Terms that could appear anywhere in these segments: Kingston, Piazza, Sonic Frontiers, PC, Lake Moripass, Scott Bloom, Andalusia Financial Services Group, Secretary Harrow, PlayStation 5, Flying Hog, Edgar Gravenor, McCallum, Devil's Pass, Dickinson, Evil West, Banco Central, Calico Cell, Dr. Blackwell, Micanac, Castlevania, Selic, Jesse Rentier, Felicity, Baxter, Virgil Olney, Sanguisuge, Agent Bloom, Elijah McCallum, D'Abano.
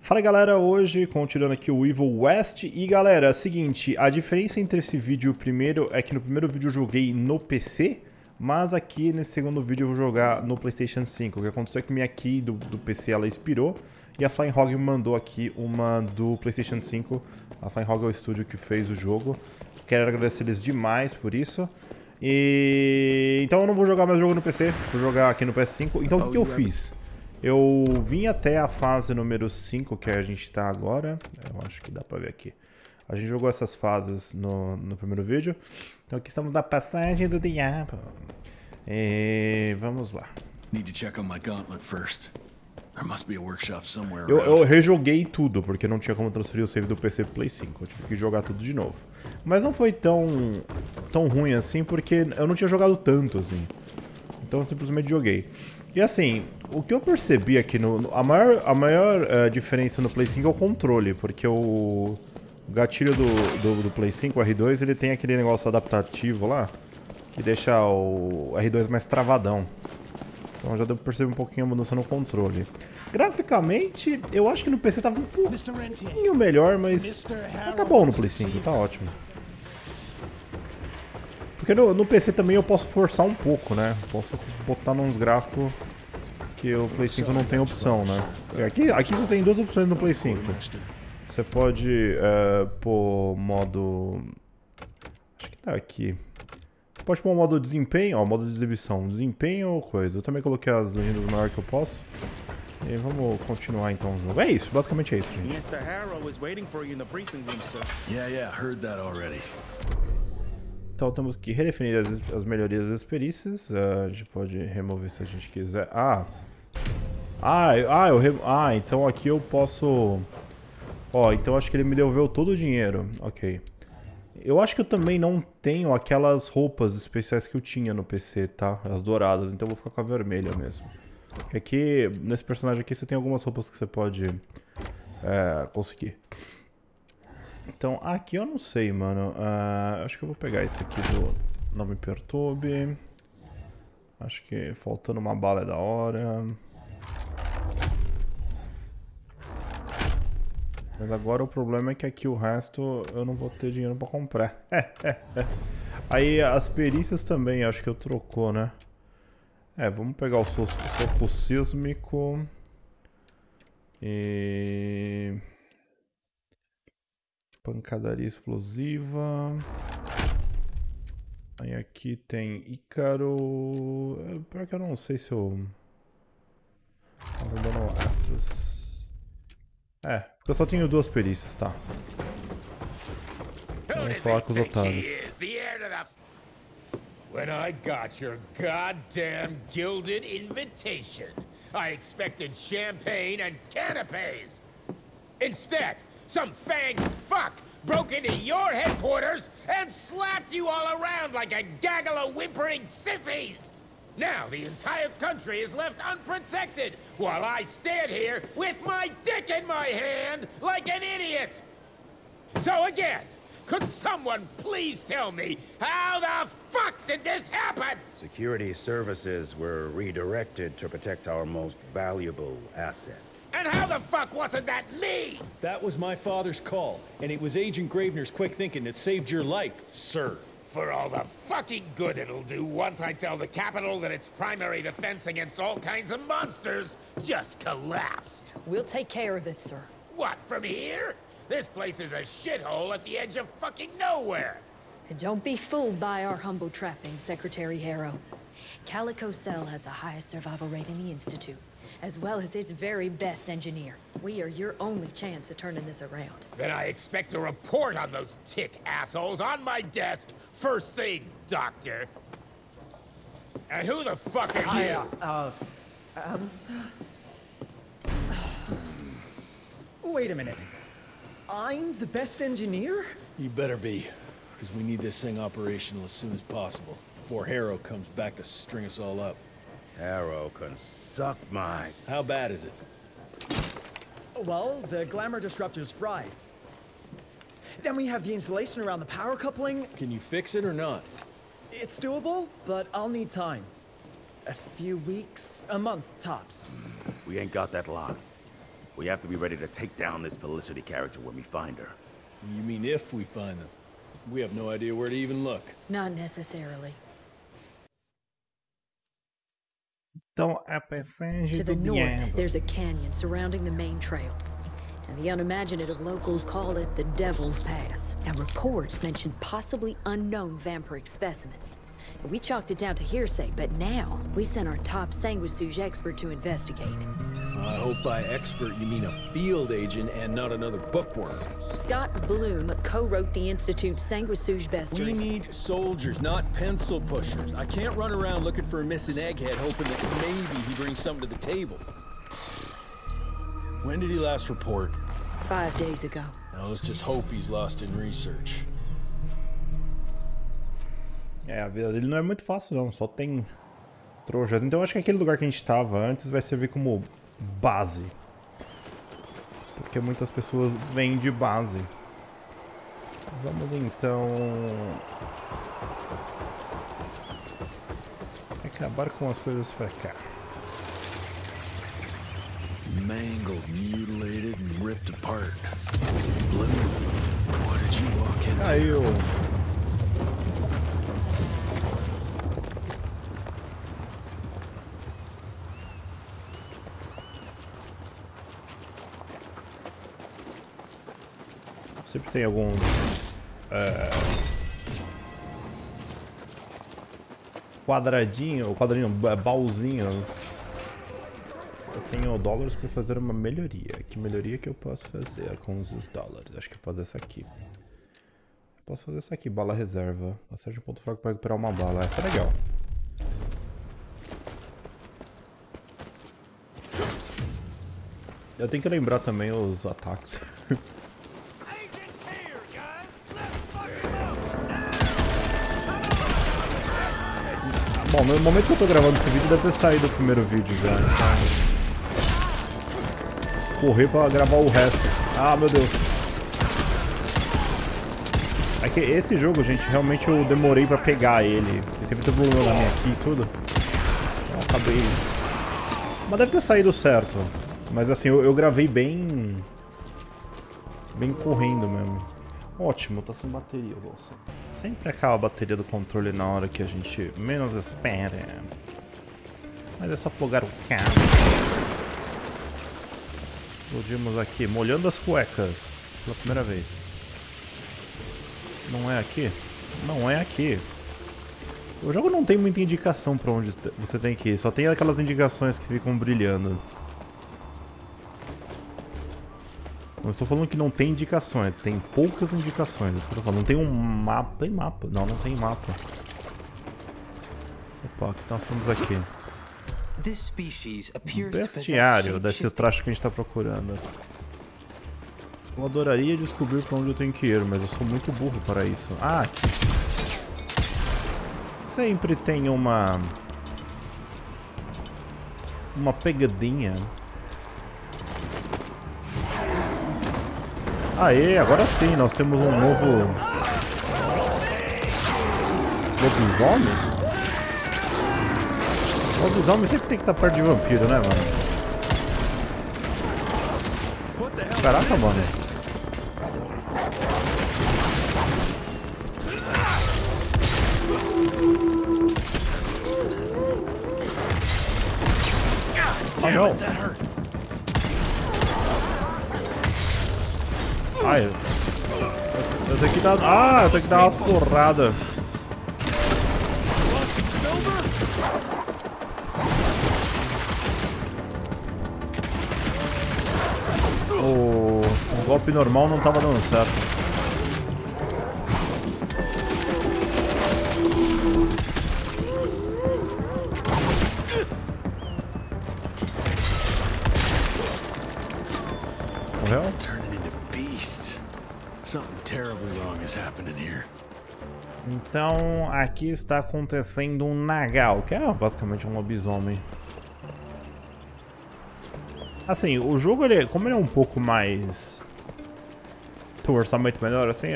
Fala galera, hoje continuando aqui o Evil West. E galera, seguinte, a diferença entre esse vídeo e o primeiro é que no primeiro vídeo eu joguei no PC, mas aqui nesse segundo vídeo eu vou jogar no PlayStation 5. O que aconteceu é que minha key do PC ela expirou e a Flying Hog me mandou aqui uma do PlayStation 5. A Flying Hog é o estúdio que fez o jogo. Quero agradecer eles demais por isso. E então eu não vou jogar mais o jogo no PC, vou jogar aqui no PS5. Então o que eu fiz? Eu vim até a fase número 5, que a gente tá agora. Eu acho que dá pra ver aqui. A gente jogou essas fases no primeiro vídeo. Então aqui estamos na passagem do diabo. E vamos lá. Eu rejoguei tudo, porque não tinha como transferir o save do PC pro Play 5. Eu tive que jogar tudo de novo. Mas não foi tão ruim assim, porque eu não tinha jogado tanto assim. Então eu simplesmente joguei. E assim, o que eu percebi aqui, a maior diferença no Play 5 é o controle, porque o gatilho do Play 5, o R2, ele tem aquele negócio adaptativo lá, que deixa o R2 mais travadão. Então já deu pra perceber um pouquinho a mudança no controle. Graficamente, eu acho que no PC tava um pouquinho melhor, mas tá bom no Play 5, tá ótimo. Porque no PC também eu posso forçar um pouco, né? Posso botar nos gráficos que o Play 5 não tem opção, né? Aqui você tem duas opções no Play 5. Você pode pôr modo... Acho que tá aqui. Você pode pôr modo desempenho, ó, modo de exibição. Desempenho ou coisa. Eu também coloquei as legendas maiores que eu posso. E vamos continuar então o jogo. É isso, basicamente é isso, gente. Mr. Harrow is waiting for you in the briefing room, sir. Yeah, heard that already. Então temos que redefinir as melhorias das perícias. A gente pode remover se a gente quiser. Então aqui eu posso... Ó, então acho que ele me devolveu todo o dinheiro. Ok. Eu acho que eu também não tenho aquelas roupas especiais que eu tinha no PC, tá? As douradas, então eu vou ficar com a vermelha mesmo. Porque aqui, nesse personagem aqui, você tem algumas roupas que você pode conseguir. Então, aqui eu não sei, mano. Acho que eu vou pegar esse aqui do Não Me Perturbe. Acho que faltando uma bala é da hora. Mas agora o problema é que aqui o resto eu não vou ter dinheiro pra comprar. Aí as perícias também, acho que eu trocou, né? É, vamos pegar o soco sísmico. E... pancadaria explosiva. Aí aqui tem Ícaro. Pior que eu não sei se eu... Tô dando astros. É, porque eu só tenho duas perícias, tá. Vamos falar com os otários. When I got your goddamn gilded invitation, I expected champagne and canapés. Instead, some fang fuck broke into your headquarters and slapped you all around like a gaggle of whimpering sissies. Now the entire country is left unprotected while I stand here with my dick in my hand like an idiot. So again, could someone please tell me how the fuck did this happen? Security services were redirected to protect our most valuable asset. And how the fuck wasn't that me? That was my father's call, and it was Agent Gravenor's quick thinking that saved your life, sir. For all the fucking good it'll do once I tell the Capitol that its primary defense against all kinds of monsters just collapsed. We'll take care of it, sir. What, from here? This place is a shithole at the edge of fucking nowhere. And don't be fooled by our humble trappings, Secretary Harrow. Calico Cell has the highest survival rate in the Institute, as well as its very best engineer. We are your only chance of turning this around. Then I expect a report on those tick assholes on my desk first thing, Doctor. And who the fuck are you? Wait a minute. I'm the best engineer? You better be, because we need this thing operational as soon as possible, before Harrow comes back to string us all up. Harrow can suck my... How bad is it? Well, the glamour disruptor's fried. Then we have the insulation around the power coupling. Can you fix it or not? It's doable, but I'll need time. A few weeks, a month tops. We ain't got that long. We have to be ready to take down this Felicity character when we find her. You mean if we find them? We have no idea where to even look. Not necessarily. Então, a passagem do north, there's a canyon surrounding the main trail. And the unimaginative locals call it the Devil's Pass. And reports mention possibly unknown vampiric specimens. And we chalked it down to hearsay, but now we sent our top sanguisuge expert to investigate. I hope by expert you mean a field agent and not another bookworm. Scott Bloom co-wrote the Institute's Sanguisuge Bestiary. We need soldiers, not pencil pushers. I can't run around looking for a missing egghead hoping that maybe he brings something to the table. When did he last report? 5 days ago. Now let's just hope he's lost in research. É, a vida dele não é muito fácil não, só tem trouxa. Então eu acho que aquele lugar que a gente estava antes vai servir como base, porque muitas pessoas vêm de base. Vamos então acabar com as coisas pra cá. Mangled, mutilated and ripped apart. What did you walk into? Caiu. Sempre tem alguns quadradinho, baúzinhos. Eu tenho dólares para fazer uma melhoria. Que melhoria que eu posso fazer com os dólares? Acho que eu posso fazer essa aqui. Posso fazer essa aqui, bala reserva. Acerte um ponto fraco para recuperar uma bala. Essa é legal. Eu tenho que lembrar também os ataques. Bom, no momento que eu tô gravando esse vídeo, deve ter saído o primeiro vídeo já, então... Correr pra gravar o resto. Ah, meu Deus. É que esse jogo, gente, realmente eu demorei pra pegar ele. Teve muito problema na minha aqui e tudo. Então, acabei... Mas deve ter saído certo. Mas assim, eu gravei bem... Bem correndo mesmo. Ótimo, tá sem bateria, bolsa. Sempre acaba a bateria do controle na hora que a gente menos espera. Mas é só plugar o cabo. Explodimos aqui, molhando as cuecas pela primeira vez. Não é aqui? Não é aqui. O jogo não tem muita indicação pra onde você tem que ir, só tem aquelas indicações que ficam brilhando. Não estou falando que não tem indicações, tem poucas indicações, é isso que eu estou falando. Não tem um mapa, tem mapa, não tem mapa. Opa, o que nós estamos aqui? Um bestiário desse traje que a gente está procurando. Eu adoraria descobrir para onde eu tenho que ir, mas eu sou muito burro para isso. Ah, aqui. Sempre tem uma pegadinha. Aê, agora sim, nós temos um novo lobisomem? Lobisomem sempre tem que estar perto de vampiro, né, mano? Caraca, mano. Oh, não! Ai, eu tenho que dar... Ah, eu tenho que dar umas porradas. O golpe normal não tava dando certo. Morreu? Então, aqui está acontecendo um nagal, que é basicamente um lobisomem. Assim, o jogo, ele, como ele é um pouco mais... Tem um orçamento melhor, assim,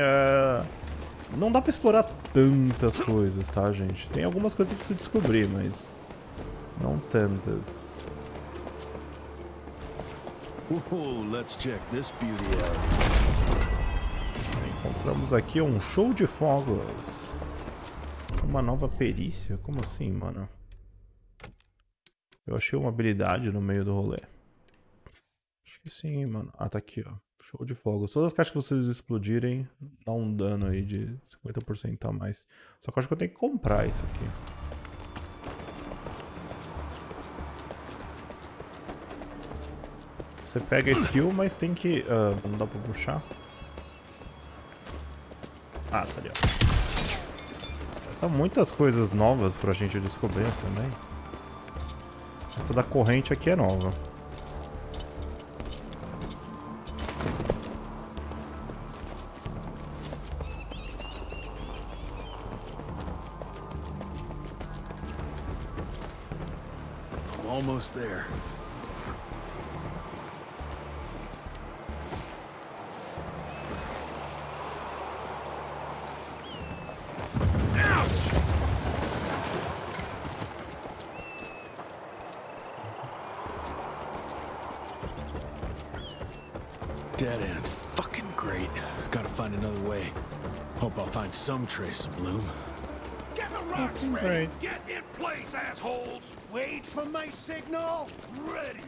não dá pra explorar tantas coisas, tá, gente? Tem algumas coisas que eu preciso descobrir, mas... Não tantas. Uou, let's check this beauty out. Encontramos aqui um show de fogos. Uma nova perícia? Como assim, mano? Eu achei uma habilidade no meio do rolê. Acho que sim, mano. Ah, tá aqui, ó. Show de fogos. Todas as caixas que vocês explodirem, dá um dano aí de 50% a mais. Só que eu acho que eu tenho que comprar isso aqui. Você pega a skill, mas tem que... não dá pra puxar. Ah, tá ali, ó. São muitas coisas novas pra gente descobrir também. Essa da corrente aqui é nova. I'm almost there. Some trace of Bloom. Get the rocks ready. Get in place, assholes. Wait for my signal. Ready.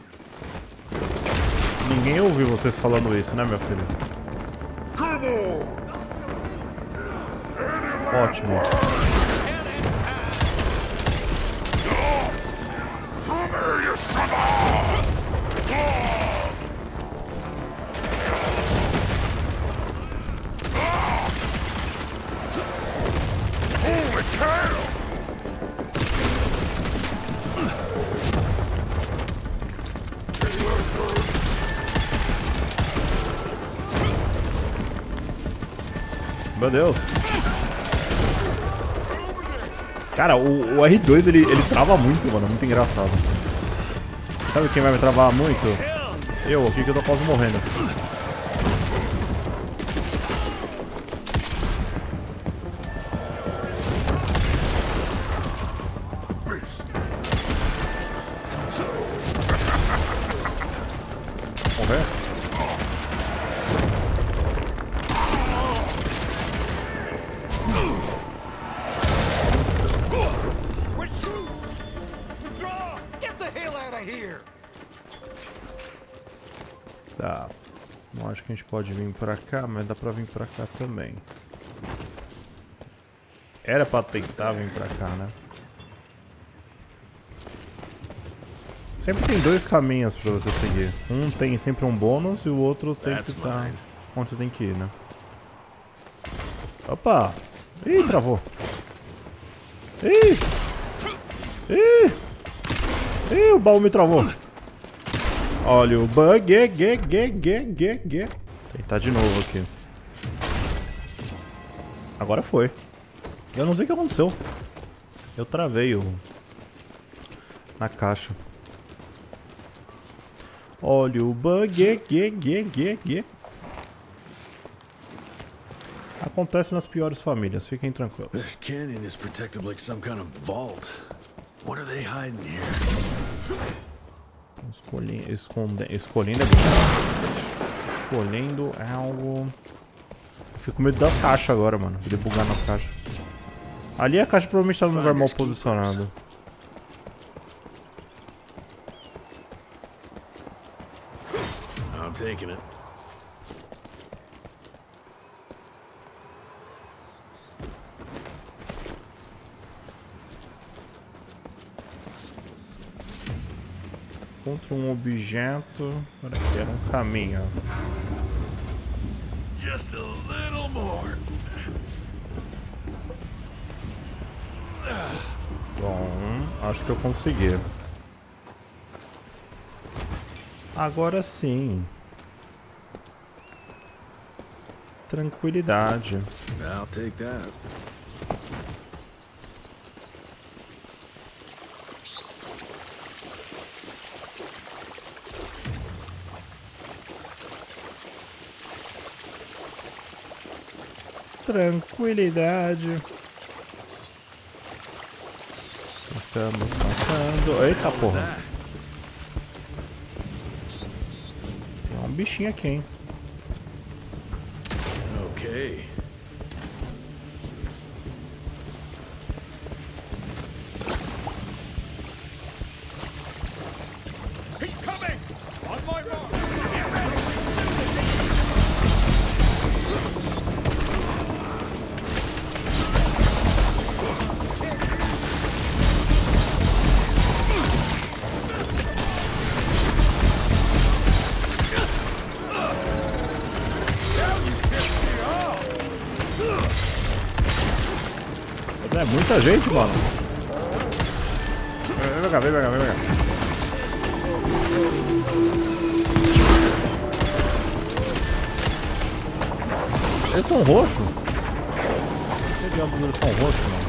Ninguém ouviu vocês falando isso, né, meu filho? Ótimo. Meu Deus. Cara, o R2 ele trava muito, mano. Muito engraçado. Sabe quem vai me travar muito? Eu aqui que eu tô quase morrendo. Pode vir pra cá, mas dá pra vir pra cá também. Era pra tentar vir pra cá, né? Sempre tem dois caminhos pra você seguir. Um tem sempre um bônus e o outro sempre tá onde você tem que ir, né? Opa! Ih, travou! Ih! Ih! Ih, o baú me travou! Olha o bug! Tentar de novo aqui. Agora foi. Eu não sei o que aconteceu. Eu travei na caixa. Olha o bug. Acontece nas piores famílias, fiquem tranquilos. This canyon is protected like some kind of vault. What are they hiding here? Escolhendo algo. Eu fico com medo das caixas agora, mano. De bugar nas caixas. Ali a caixa provavelmente tá num lugar mal posicionado. Encontra um objeto. Peraí, era um caminho. Just a little more. Bom, acho que eu consegui. Agora sim. Tranquilidade. I'll take that. Tranquilidade. Estamos passando. Eita porra. bichinho aqui, hein? Ok. É muita gente, mano. Vem cá, vem cá, vem cá. Eles estão roxos? Por que eles estão roxos, mano?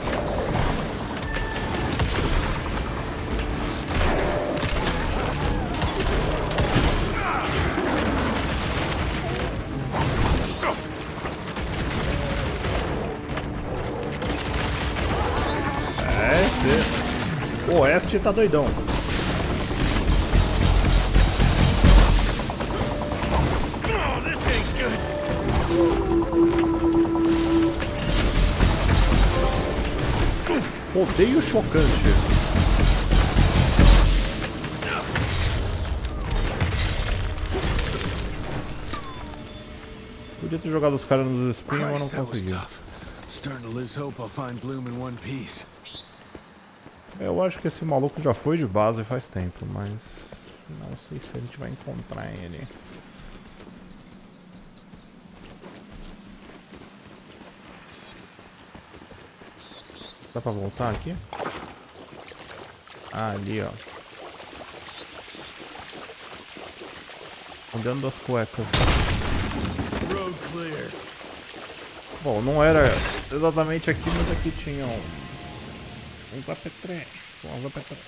O Oeste tá doidão. Odeio chocante. Podia ter jogado os caras nos espinhos, mas não consegui. Eu acho que esse maluco já foi de base faz tempo, mas não sei se a gente vai encontrar ele. Dá pra voltar aqui? Ah, ali, ó. Andando das cuecas. Bom, não era exatamente aqui, mas aqui tinha um... Vamos lá pra trás. Vamos lá pra trás.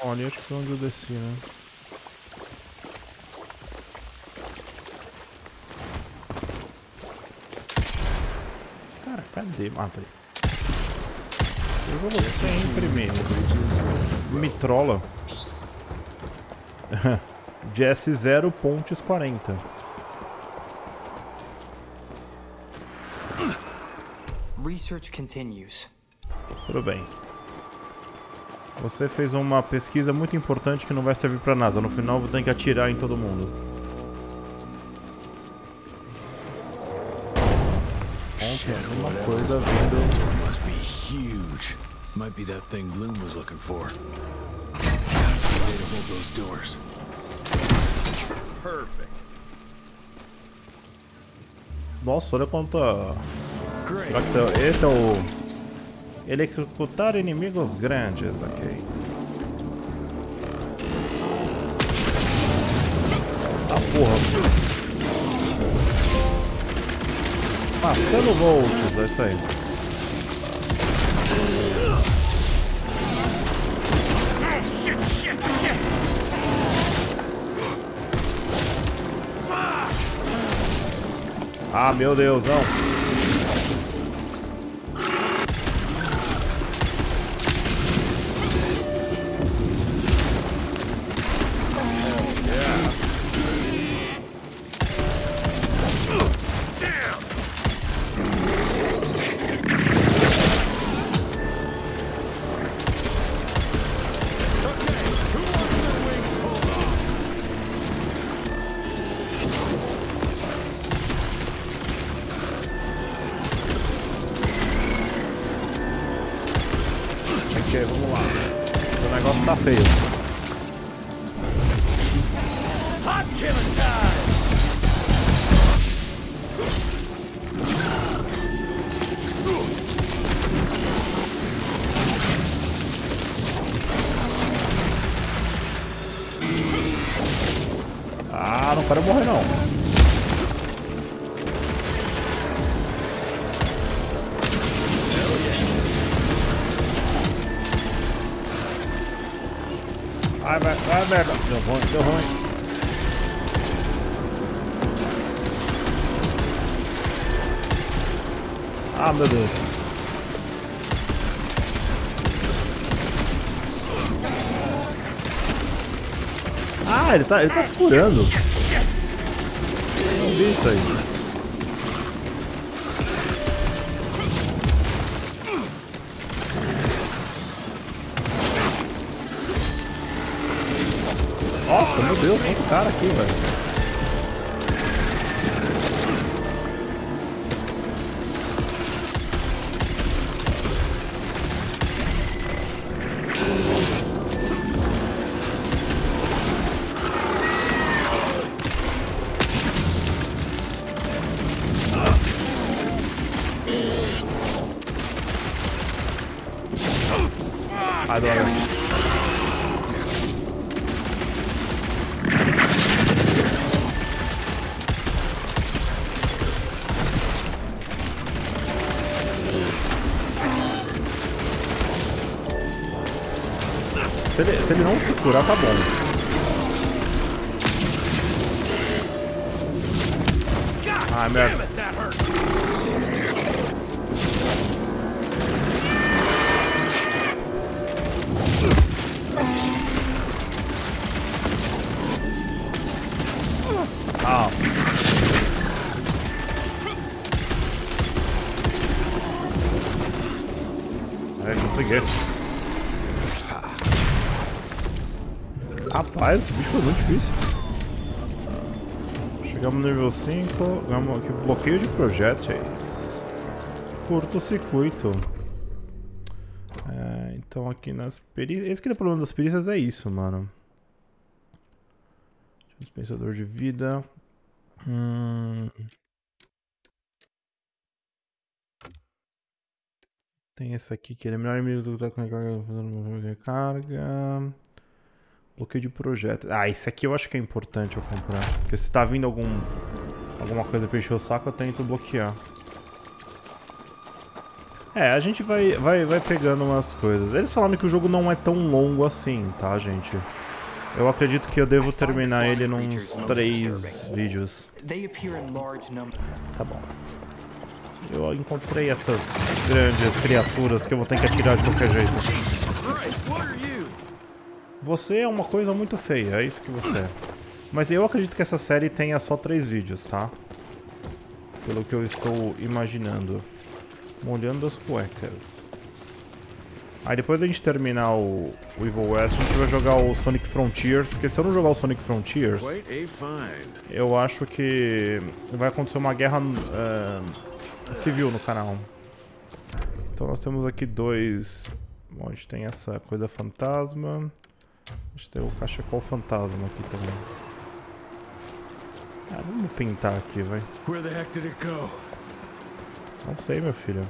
Bom, ali acho que foi onde eu desci, né? Cara, cadê? Ah, tá aí. Eu vou sempre mesmo. Me trola. Jesse 0 pontes 40. Research continues. Tudo bem. Você fez uma pesquisa muito importante que não vai servir pra nada. No final vou ter que atirar em todo mundo. Uma coisa vindo. Must be huge. Might be that thing Bloom was looking for. Those doors. Perfect. Nossa, olha quanta... Será que esse é o... Eletrocutar inimigos grandes, ok. Ah, porra. Mascando volts, é isso aí. Ah, meu Deus, não. Ah, não quero morrer não. Ai, vai, vai, merda. Deu ruim, deu ruim. Ah, meu Deus. Ah, ele tá se curando. Não vi isso aí. Nossa, meu Deus, quanto cara aqui, velho. Se ele não se curar, tá bom. Ah, merda. Ah. É, consegui. Rapaz, esse bicho foi muito difícil. Chegamos no nível 5. Ganhamos aqui bloqueio de projéteis. Curto-circuito. É, então aqui nas perícias. Esse que é o problema das perícias, é isso, mano. Dispensador de vida. Tem esse aqui que ele é o melhor inimigo do que tá com recarga. Bloqueio de projeto. Ah, esse aqui eu acho que é importante eu comprar. Porque se tá vindo alguma coisa pra encher o saco, eu tento bloquear. É, a gente vai pegando umas coisas. Eles falaram que o jogo não é tão longo assim, tá, gente? Eu acredito que eu devo terminar ele nos 3 vídeos. Tá bom. Eu encontrei essas grandes criaturas que eu vou ter que atirar de qualquer jeito. Você é uma coisa muito feia, é isso que você é. Mas eu acredito que essa série tenha só 3 vídeos, tá? Pelo que eu estou imaginando. Molhando as cuecas. Aí depois da gente terminar o Evil West, a gente vai jogar o Sonic Frontiers. Porque se eu não jogar o Sonic Frontiers, eu acho que vai acontecer uma guerra civil no canal. Então nós temos aqui 2... Bom, a gente tem essa coisa fantasma. A gente tem o cachecol fantasma aqui também. Ah, vamos pintar aqui, vai. Não sei, meu filho.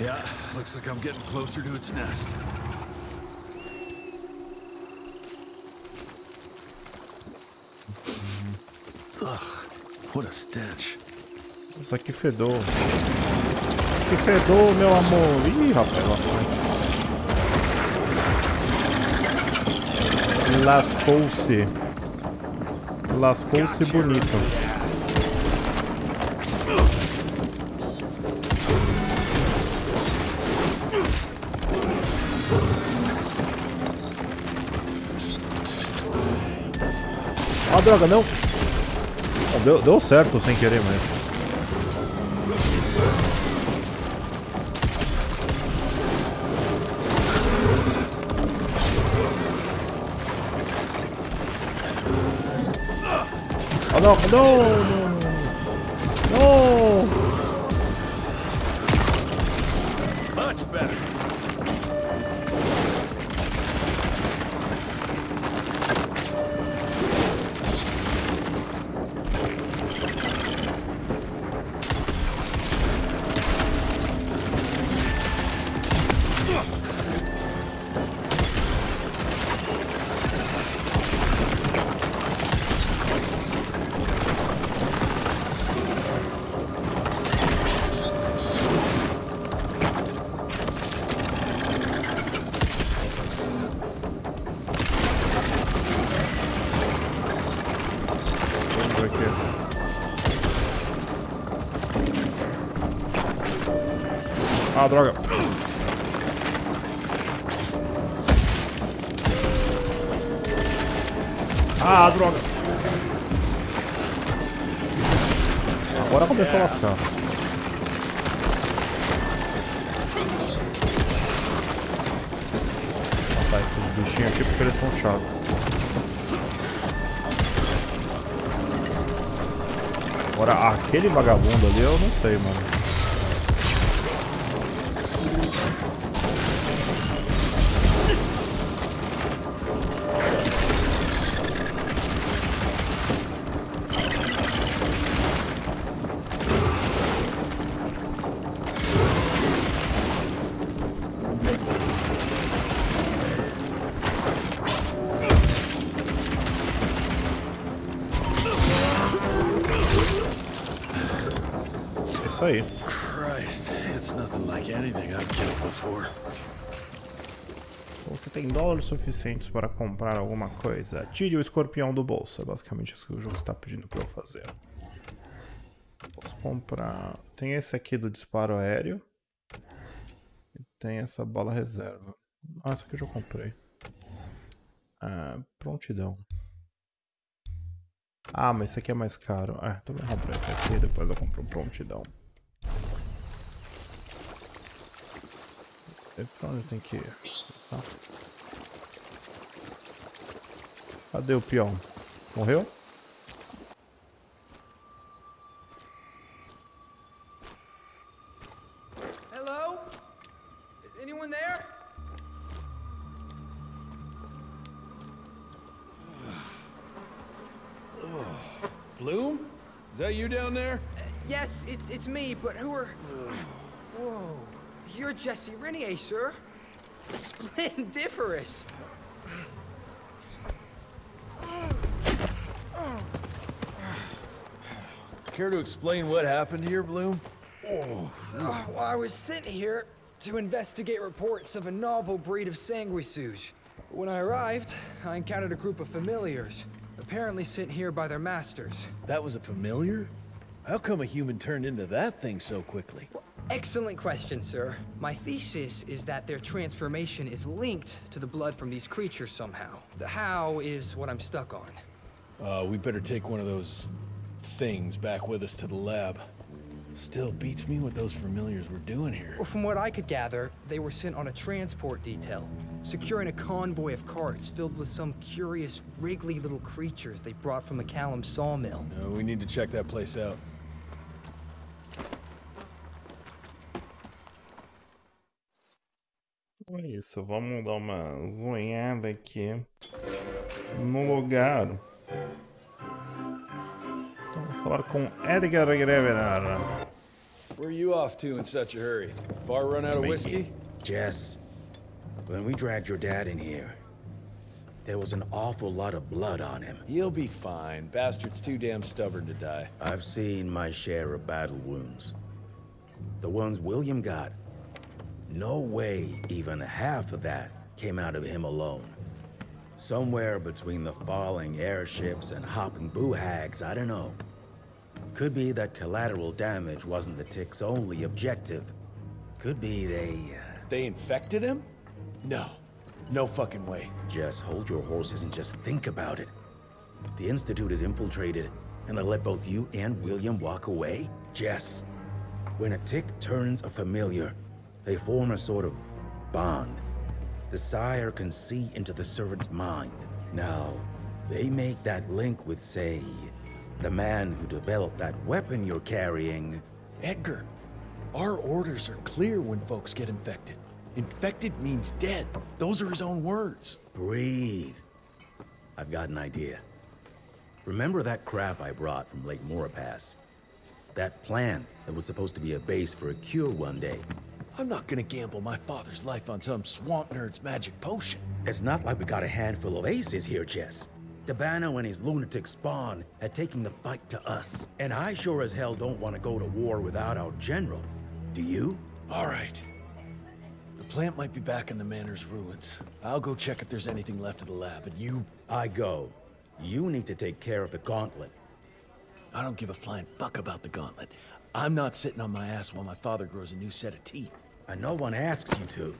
Yeah, looks like I'm getting closer to its nest. Isso aqui fedou. Que fedou, meu amor. Ih, rapaz, lascou. Lascou-se. Lascou-se bonito. Ah, droga, não. Deu certo sem querer, mas... Oh, não! Não! Não! Much better. Ah, droga. Ah, droga. Agora começou a lascar. Matar esses bichinhos aqui porque eles são chatos. Agora, aquele vagabundo ali, eu não sei, mano. Christ, it's nothing like anything I've killed before. Você tem dólares suficientes para comprar alguma coisa? Tire o escorpião do bolso. É basicamente isso que o jogo está pedindo para eu fazer. Posso comprar. Tem esse aqui do disparo aéreo. E tem essa bala reserva. Ah, essa aqui eu já comprei. Ah, prontidão. Ah, mas esse aqui é mais caro. Ah, então vou comprar esse aqui e depois eu compro prontidão. Pra onde tem que ir? Tá. Cadê o peão? Morreu? Hello? Is anyone there? Bloom? Is that you down there? Yes, it's me, but who are... Whoa. You're Jesse Rentier, sir. Splendiferous. Care to explain what happened here, Bloom? Well, I was sent here to investigate reports of a novel breed of sanguisuge. When I arrived, I encountered a group of familiars, apparently sent here by their masters. That was a familiar? How come a human turned into that thing so quickly? Excellent question, sir. My thesis is that their transformation is linked to the blood from these creatures somehow. The how is what I'm stuck on. We better take one of those things back with us to the lab. Still beats me what those familiars were doing here. Well, from what I could gather, they were sent on a transport detail, securing a convoy of carts filled with some curious, wriggly little creatures they brought from McCallum sawmill. We need to check that place out. É isso, vamos dar uma zoiada aqui no lugar. Então vou falar com Edgar Gravenor. Where are you off to in such a hurry? Bar run out of whiskey? Jess, when we dragged your dad in here, there was an awful lot of blood on him. He'll be fine. Bastard's too damn stubborn to die. I've seen my share of battle wounds. The ones William got. No way even half of that came out of him alone. Somewhere between the falling airships and hopping boohags, I don't know. Could be that collateral damage wasn't the tick's only objective. Could be they infected him? No fucking way. Just hold your horses and just think about it. The Institute is infiltrated and they let both you and William walk away? Jess, when a tick turns a familiar, they form a sort of bond. The sire can see into the servant's mind. Now, they make that link with, say, the man who developed that weapon you're carrying. Edgar, our orders are clear when folks get infected. Infected means dead. Those are his own words. Breathe. I've got an idea. Remember that crap I brought from Lake Moripass? That plant that was supposed to be a base for a cure one day. I'm not gonna gamble my father's life on some swamp nerd's magic potion. It's not like we got a handful of aces here, Jess. D'Abano and his lunatic spawn are taking the fight to us. And I sure as hell don't want to go to war without our general. Do you? All right. The plant might be back in the manor's ruins. I'll go check if there's anything left of the lab, and you... I go. You need to take care of the gauntlet. I don't give a flying fuck about the gauntlet. I'm not sitting on my ass while my father grows a new set of teeth. I know one asks you to,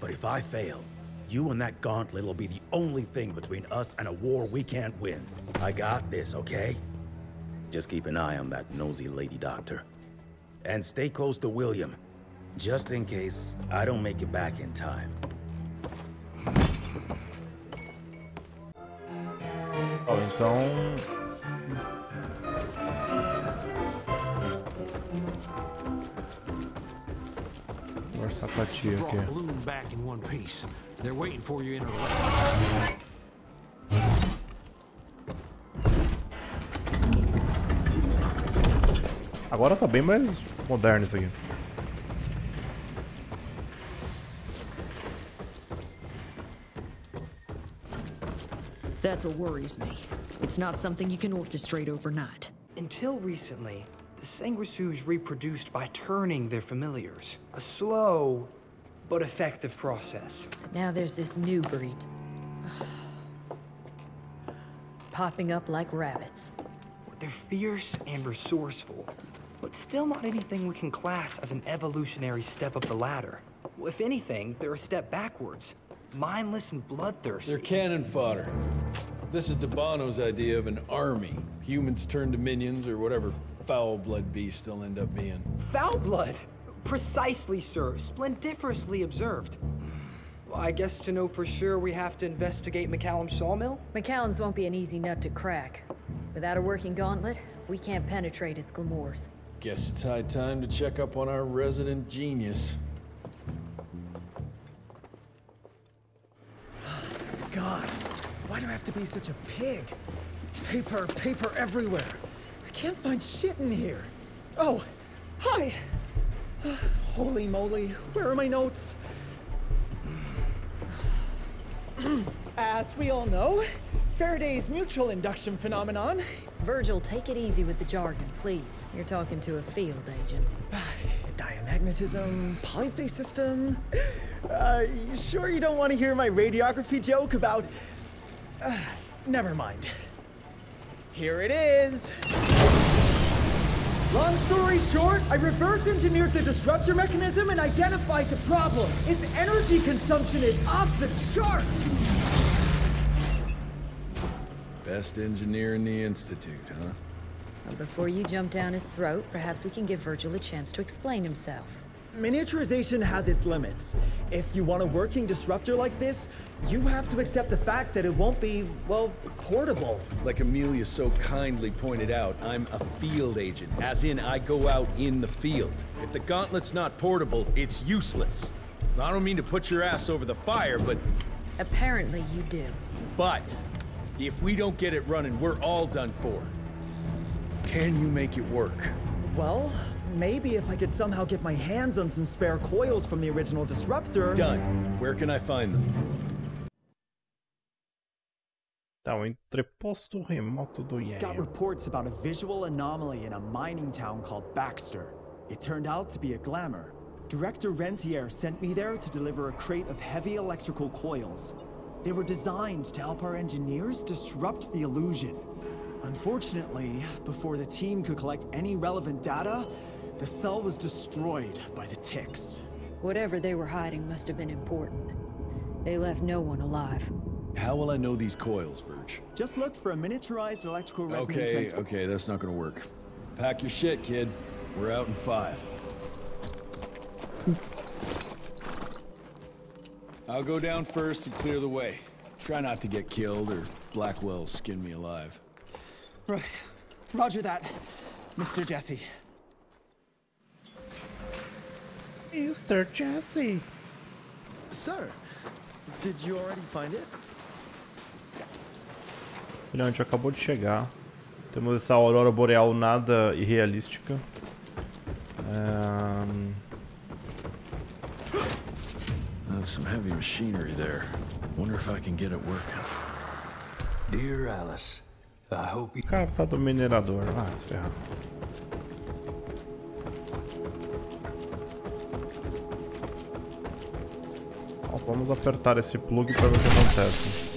but if I fail, you and that gauntlet will be the only thing between us and a war we can't win. I got this, okay? Just keep an eye on that nosy lady doctor. And stay close to William, just in case I don't make it back in time. Oh, então... Nossa, apatia aqui. Agora tá bem mais moderno isso aqui. That's what worries me. It's not something you can orchestrate overnight. Until recently, the Sanguisu's reproduced by turning their familiars. A slow but effective process. Now there's this new breed. Popping up like rabbits. They're fierce and resourceful, but still not anything we can class as an evolutionary step up the ladder. If anything, they're a step backwards. Mindless and bloodthirsty. They're cannon fodder. This is D'Abano's idea of an army. Humans turned to minions or whatever foul-blood beasts they'll end up being. Foul-blood? Precisely, sir. Splendiferously observed. Well, I guess to know for sure we have to investigate McCallum's sawmill? McCallum's won't be an easy nut to crack. Without a working gauntlet, we can't penetrate its glamours. Guess it's high time to check up on our resident genius. God, why do I have to be such a pig? Paper, paper everywhere. I can't find shit in here. Oh, hi! Holy moly, where are my notes? As we all know, Faraday's mutual induction phenomenon. Virgil, take it easy with the jargon, please. You're talking to a field agent. Diamagnetism, polyphase system. You sure you don't want to hear my radiography joke about... never mind. Here it is. Long story short, I reverse engineered the disruptor mechanism and identified the problem. Its energy consumption is off the charts. Best engineer in the Institute, huh? Well, before you jump down his throat, perhaps we can give Virgil a chance to explain himself. Miniaturization has its limits. If you want a working disruptor like this, you have to accept the fact that it won't be, well, portable. Like Amelia so kindly pointed out, I'm a field agent, as in I go out in the field. If the gauntlet's not portable, it's useless. I don't mean to put your ass over the fire, but... Apparently you do. But, if we don't get it running, we're all done for. Can you make it work? Well, maybe if I could somehow get my hands on some spare coils from the original disruptor. Done. Where can I find them? Tá, o entreposto remoto do Yale. Got reports about a visual anomaly in a mining town called Baxter. It turned out to be a glamour. Director Rentier sent me there to deliver a crate of heavy electrical coils. They were designed to help our engineers disrupt the illusion. Unfortunately, before the team could collect any relevant data, the cell was destroyed by the ticks. Whatever they were hiding must have been important. They left no one alive. How will I know these coils, Virg? Just look for a miniaturized electrical resonant transfer. Okay, that's not gonna work. Pack your shit, kid. We're out in 5. I'll go down first and clear the way. Try not to get killed or Blackwell skin me alive. Right. Roger that, Mr. Jesse. Mr. Jesse. Sir, did you already find it? Olha, a gente acabou de chegar. Temos essa aurora boreal nada irrealística. That's some heavy machinery there. Wonder if I can get it working. Dear Alice. Carta do minerador. Ah, se ferrar. Ó, vamos apertar esse plug para ver o que acontece.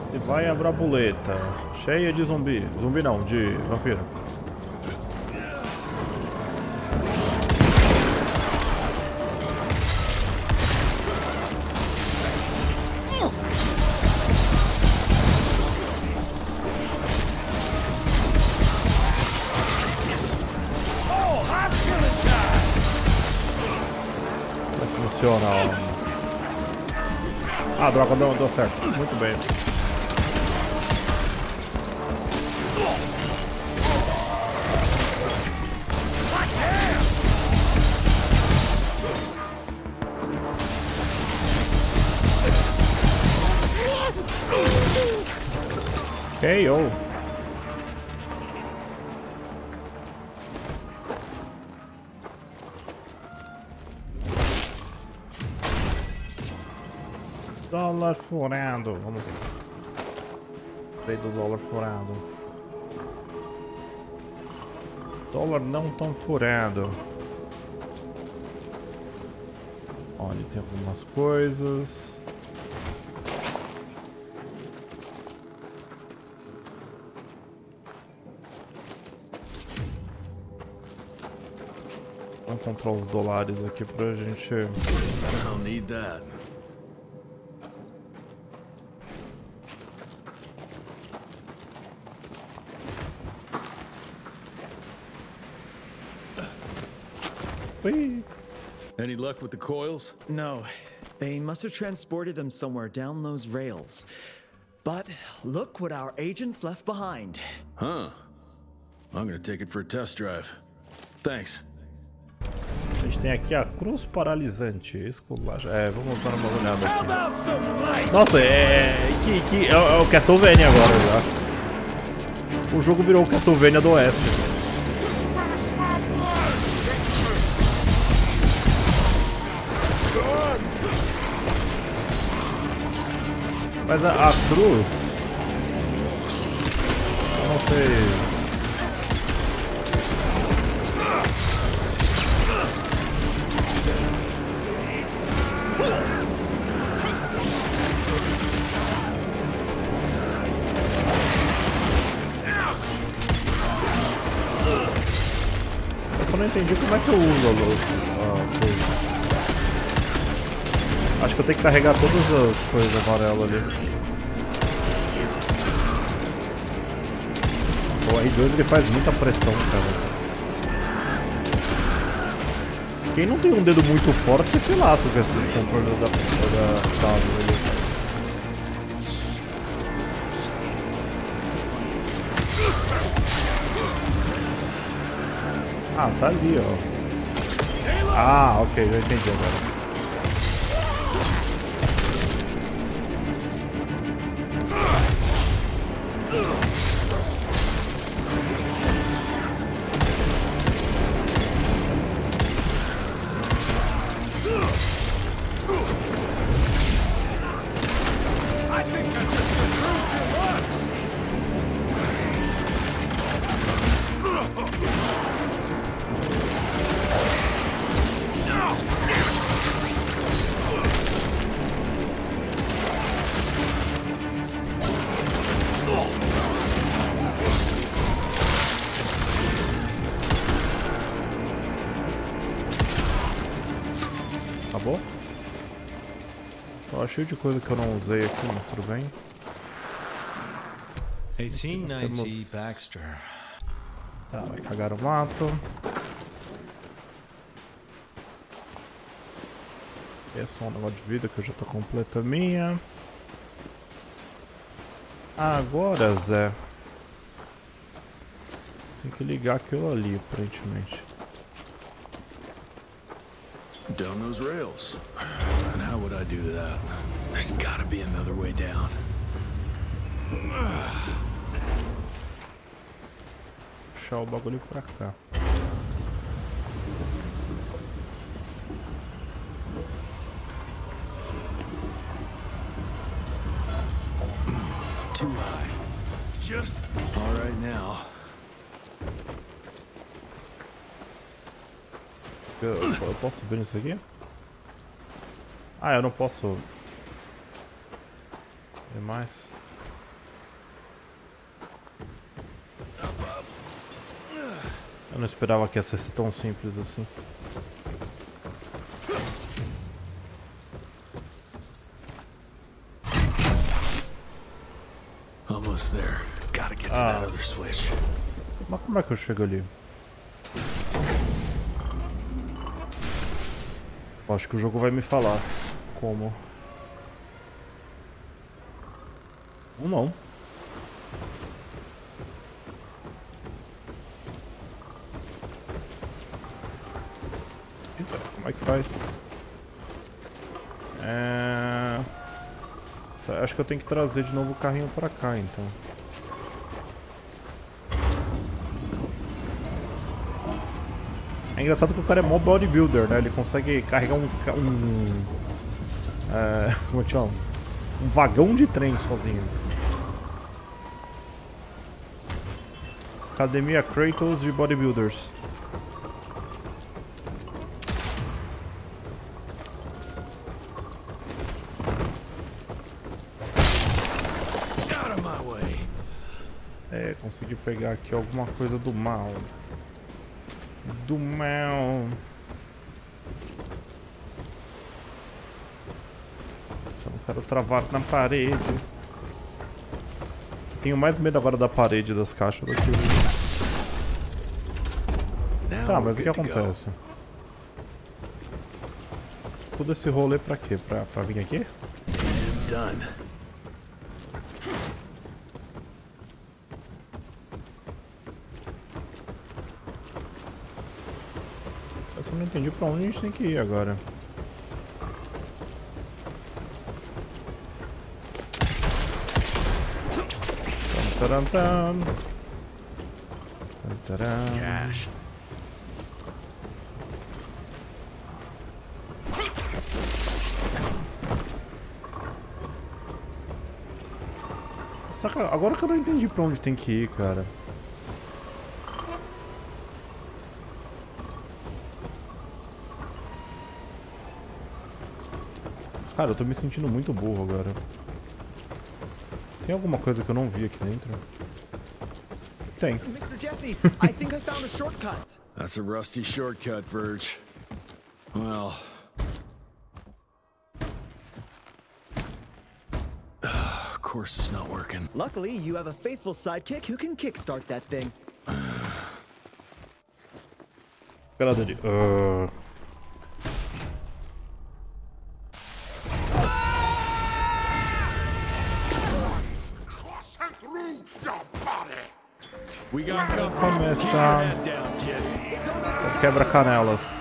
Se Vai a braboleta, cheia de zumbi. Zumbi não, de vampiro. Ah, droga, não deu certo. Muito bem. KO. Dólar furado, vamos ver. Veio do dólar furado. Dólar não tão furado. Olha, tem algumas coisas. Vamos comprar os dólares aqui pra gente. Não precisa. Any luck with the coils? No. They must have transported them somewhere down those rails. But look what our agents left behind. Huh. I'm gonna take it for a test drive. Thanks. A gente tem aqui a cruz paralisante. Esculacha. É, vamos dar uma olhada aqui. Nossa, é o Castlevania agora já. O jogo virou o Castlevania do Oeste. Mas a cruz, eu não sei. Eu só não entendi como é que eu uso a luz. A cruz. Acho que eu tenho que carregar todas as coisas amarelas ali. Nossa, o R2 ele faz muita pressão, cara. Quem não tem um dedo muito forte se lasca com esses controles da tábua ali. Ah, tá ali, ó. Ah, ok, já entendi agora. Cheio de coisa que eu não usei aqui, mas tudo bem. 1890 Baxter. Tá, vai cagar o mato. É só um negócio de vida que eu já tô completa minha. Agora, Zé. Tem que ligar aquilo ali, aparentemente. Down those rails. And how would I do that? There's got to be another way down. Puxar o bagulho pra cá. Too high. Just all right now. Eu posso subir nisso aqui? Ah, eu não posso. É mais. Eu não esperava que essa fosse tão simples assim. Almost there. Gotta get to that other switch. Mas como é que eu chego ali? Acho que o jogo vai me falar como. Ou não. Isso, como é que faz? Acho que eu tenho que trazer de novo o carrinho pra cá, então. É engraçado que o cara é mó bodybuilder, né? Ele consegue carregar um vagão de trem sozinho. Academia Kratos de Bodybuilders. É, consegui pegar aqui alguma coisa do mal. Do mal. Só não quero travar na parede. Tenho mais medo agora da parede das caixas do que... Tá, mas o que acontece? Todo esse rolê pra quê? Pra vir aqui? Não entendi pra onde a gente tem que ir agora. Saca, agora que eu não entendi pra onde tem que ir, cara. Cara, eu tô me sentindo muito burro agora. Tem alguma coisa que eu não vi aqui dentro? Tem. Mr. Jesse, I think I found a shortcut. That's a rusty shortcut, Virg. Well. Of course it's not working. Luckily, you have a faithful sidekick who can kickstart that thing. Galera, começar as quebra-canelas.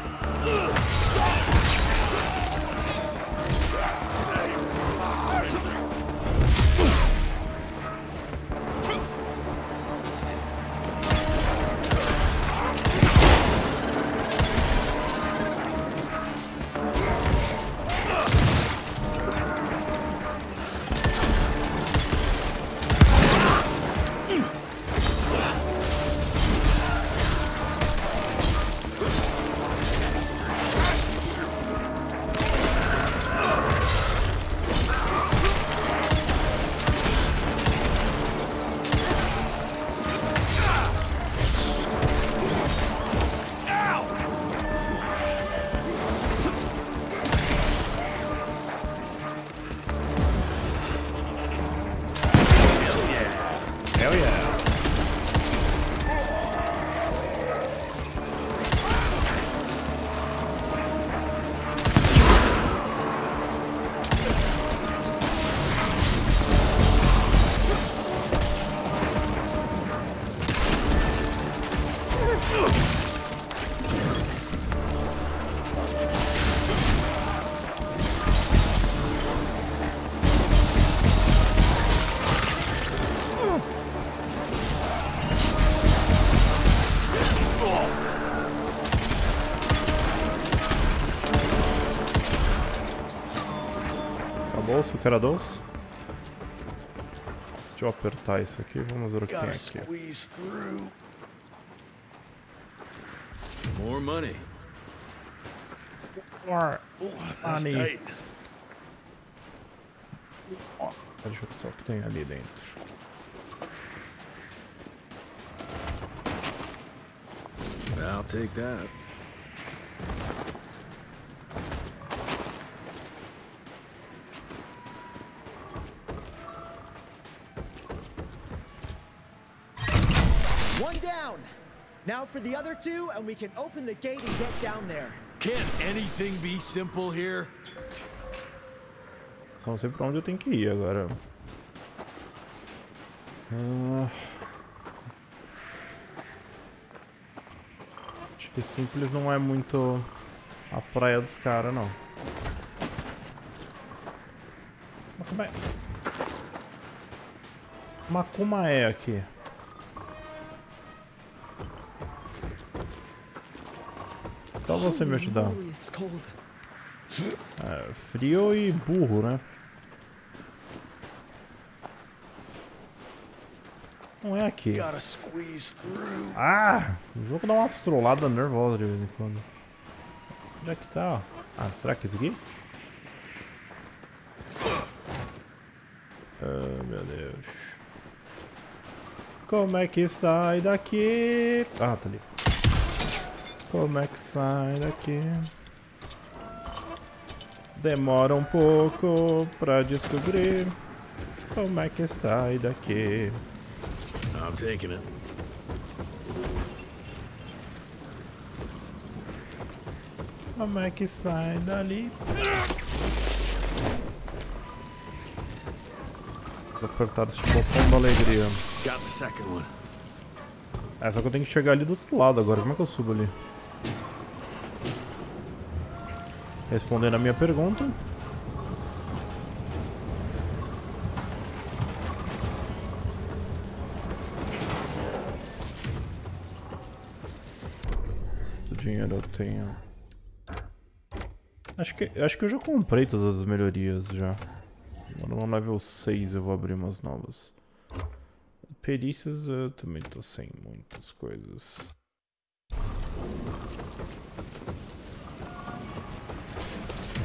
Cara doce. Deixa eu apertar isso aqui, vamos ver o que tem aqui. More money. Money. Deixa eu ver só o que tem ali dentro. I'll take that. One down. Now for the other two, and we can open the gate and get down there. Can't anything be simple here? Só não sei pra onde eu tenho que ir agora. Acho que simples não é muito a praia dos caras, não. Mas como é aqui? Então você me ajudar. É, frio e burro, né? Não é aqui. Ah! O jogo dá uma trollada nervosa de vez em quando. Onde é que tá? Ah, será que é esse aqui? Ah, meu Deus. Como é que sai daqui? Ah, tá ali. Como é que sai daqui? Demora um pouco pra descobrir como é que sai daqui. I'm taking it. Como é que sai dali? Vou apertar esse botão da alegria. É, só que eu tenho que chegar ali do outro lado agora. Como é que eu subo ali? Respondendo a minha pergunta. Quanto dinheiro eu tenho? Acho que eu já comprei todas as melhorias já. Agora no level 6 eu vou abrir umas novas. Perícias eu também tô sem muitas coisas.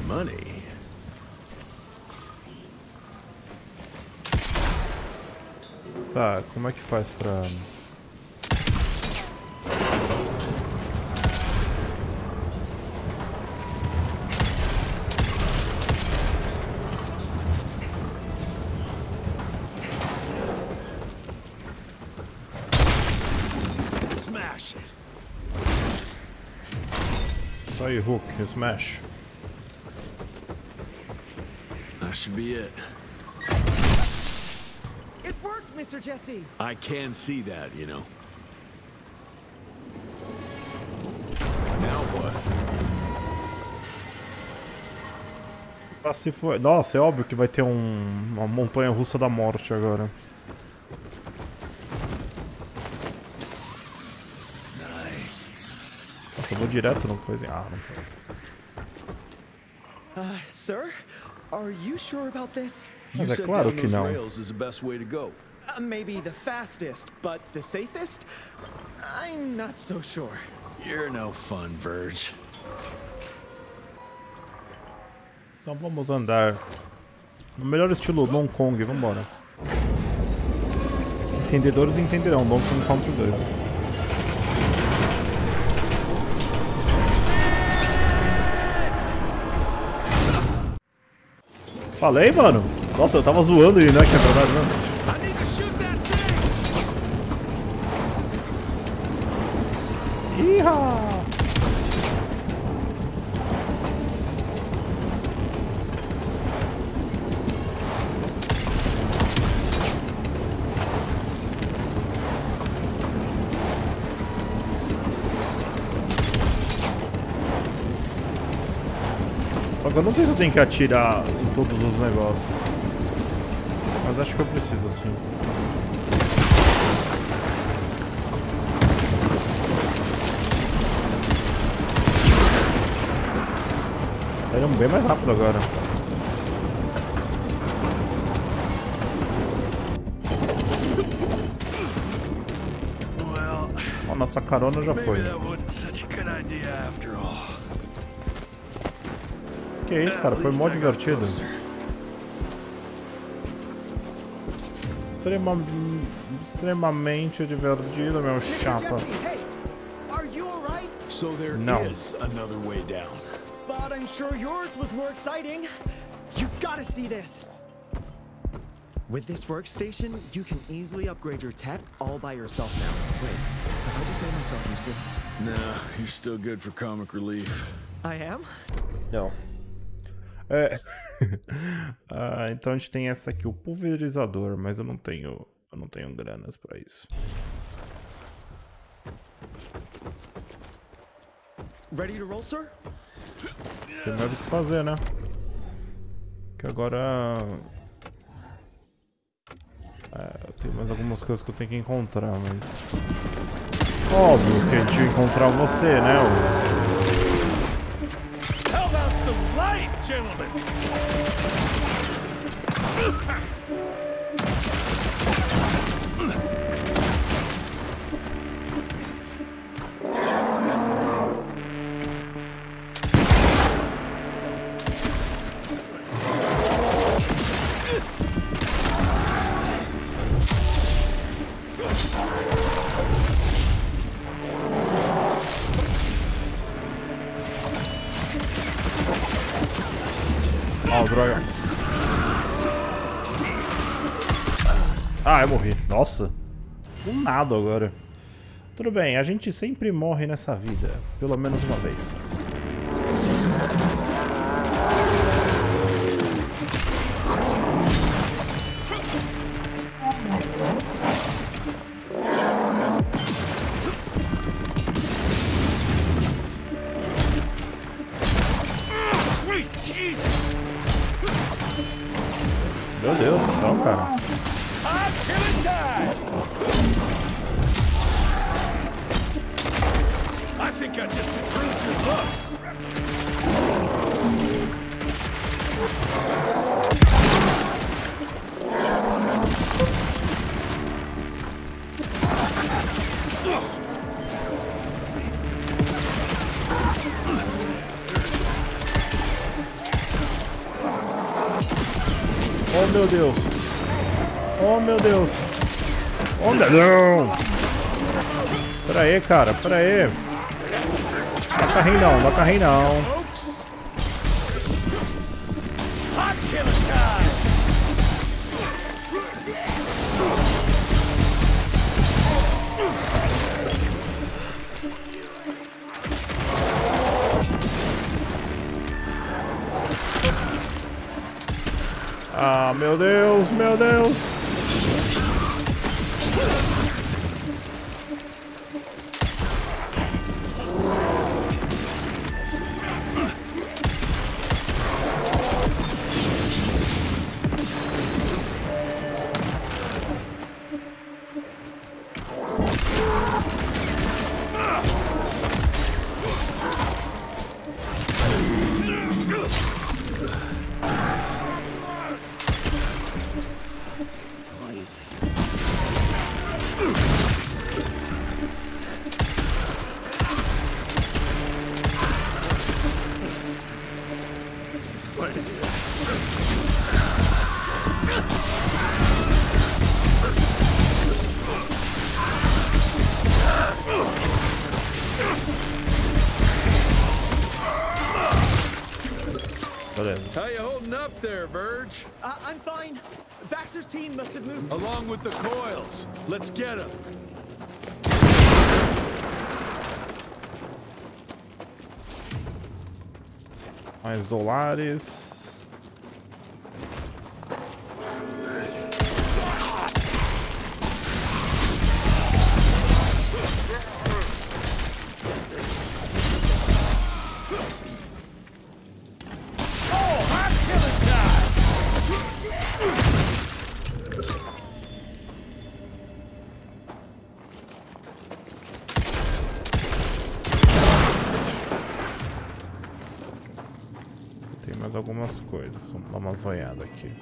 Money. Tá, como é que faz pra... Smash it. Isso aí, Hulk, smash. That should be it. It worked, Mr. Jesse. I can see that, you know. Now what? Ah, se foi. Nossa, é óbvio que vai ter uma montanha russa da morte agora. Nice. Nossa, eu vou direto no coisinha. Ah, não foi. Sir? Are you sure about this? Mas é claro que não. Maybe the fastest, but the safest? I'm not so sure. You're no fun, Virg. Então vamos andar no melhor estilo Donkey Kong, vamos embora. Entendedores entenderão Donkey Kong Country 2. Falei, mano. Nossa, eu tava zoando aí, né? Que é verdade, mano. Iha! Eu não sei se eu tenho que atirar em todos os negócios, mas acho que eu preciso assim. Tá indo bem mais rápido agora. Oh, nossa carona já foi. Que é isso, cara? Foi mó divertido. Extremamente divertido, meu chapa. So there is another way down. But I'm sure yours was more exciting. You've got to see this. With this workstation, you can easily upgrade your tech all by yourself now. Wait, have I just made myself useless? No, you're still good for comic relief. I am? Não. É. Ah, então a gente tem essa aqui, o pulverizador, mas eu não tenho granas para isso. Ready to roll, sir? Tem mais o que fazer, né? Que agora tem mais algumas coisas que eu tenho que encontrar, mas óbvio que a gente ia encontrar você, né? Ah, eu morri. Nossa. Do nada agora. Tudo bem, a gente sempre morre nessa vida. Pelo menos uma vez. Meu Deus do céu, cara. Oh, meu Deus. Oh, meu Deus. Oh, não. Pera aí, cara. Pera aí. Dá carrinho não. Dá carrinho não. Ah, meu Deus, meu Deus! How you holding up there, Virg? I'm fine. Baxter's team must have moved along with the coils. Let's get him. Mais dólares. Algumas coisas, vamos dar umas olhadas aqui.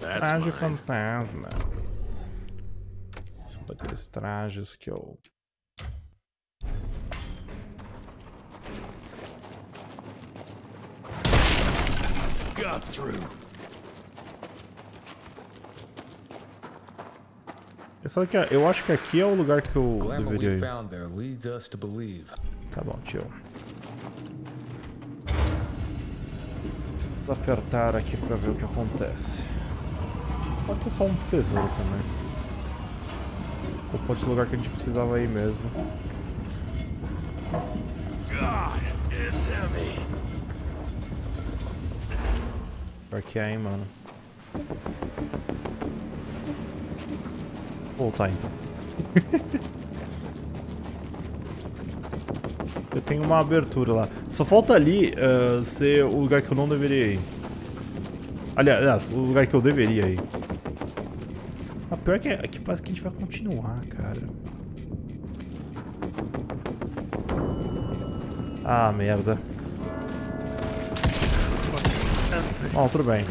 Traje fantasma. São daqueles trajes que eu... Got through. Eu acho que aqui é o lugar que eu deveria ir. Tá bom, tio. Vamos apertar aqui pra ver o que acontece. Pode ser só um tesouro também. Ou pode ser o lugar que a gente precisava ir mesmo. Pior que é, hein, mano. Vou voltar então. Eu tenho uma abertura lá. Só falta ali ser o lugar que eu não deveria ir. Aliás, o lugar que eu deveria ir. A pior que é que parece que a gente vai continuar, cara. Ah, merda. Bom, tudo bem.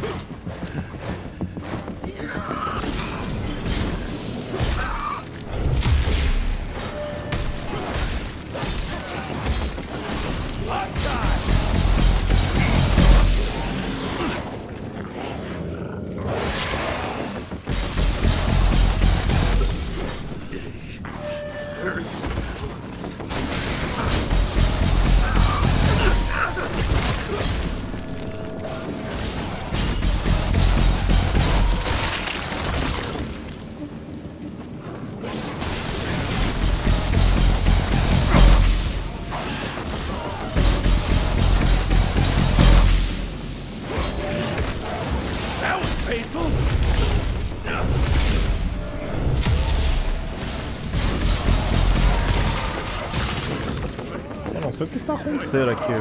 Não sei o que está acontecendo aqui.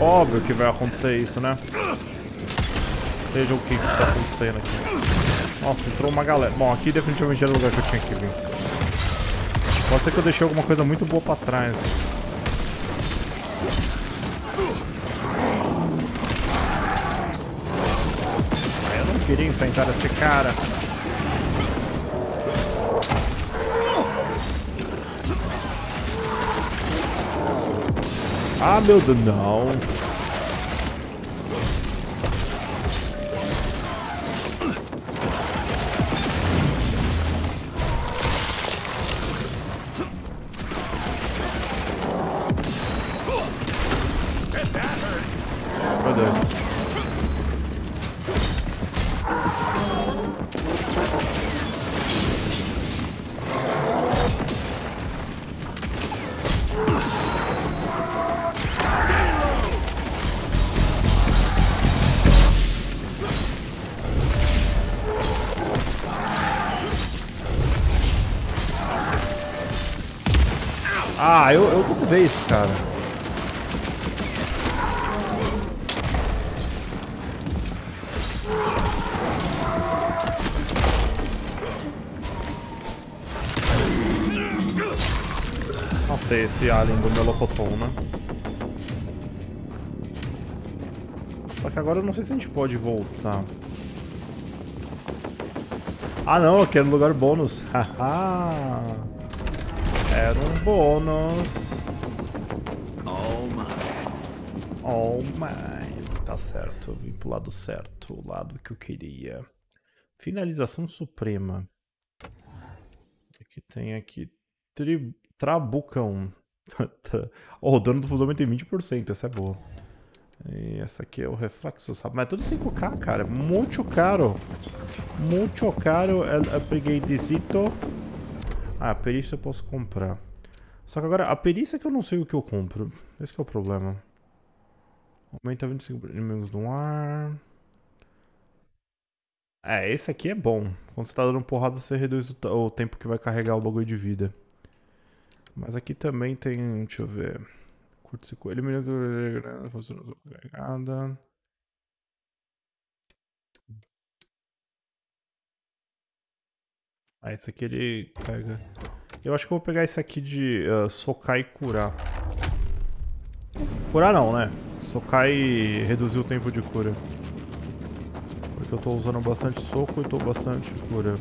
Óbvio que vai acontecer isso, né? Seja o que está acontecendo aqui. Nossa, entrou uma galera. Bom, aqui definitivamente era o lugar que eu tinha que vir. Pode ser que eu deixei alguma coisa muito boa pra trás. Eu não queria enfrentar esse cara. Ah, meu Deus, não. Ah, eu tô vendo isso, cara. Matei esse alien do Melocotão, né? Só que agora eu não sei se a gente pode voltar. Ah, não, eu quero lugar bônus. Haha. Era um bônus. Oh my. Tá certo, eu vim pro lado certo. O lado que eu queria. Finalização suprema. O que tem aqui? Trabucão. Oh, o dano do fusão tem 20%, essa é boa. E essa aqui é o reflexo, sabe? Mas é tudo 5k, cara. Muito caro. Muito caro. Eu peguei desito. Ah, a perícia eu posso comprar. Só que agora, a perícia é que eu não sei o que eu compro. Esse que é o problema. Aumenta 25 inimigos no ar. É, esse aqui é bom. Quando você tá dando porrada, você reduz o tempo que vai carregar o bagulho de vida. Mas aqui também tem... Deixa eu ver... Curte-se com ele... Ah, esse aqui ele pega. Eu acho que eu vou pegar esse aqui de socar e curar. Curar não, né? Socar e reduzir o tempo de cura. que eu tô usando bastante soco e tô bastante cura.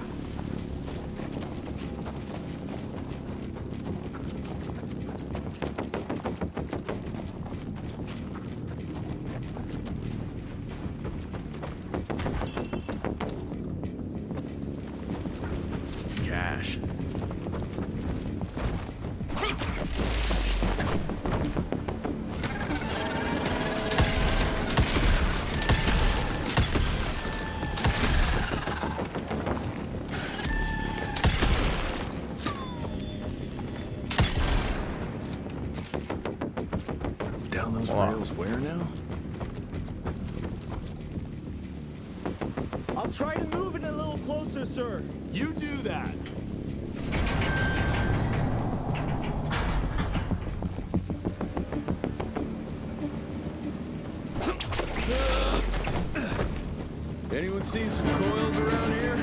Anyone seen some coils around here?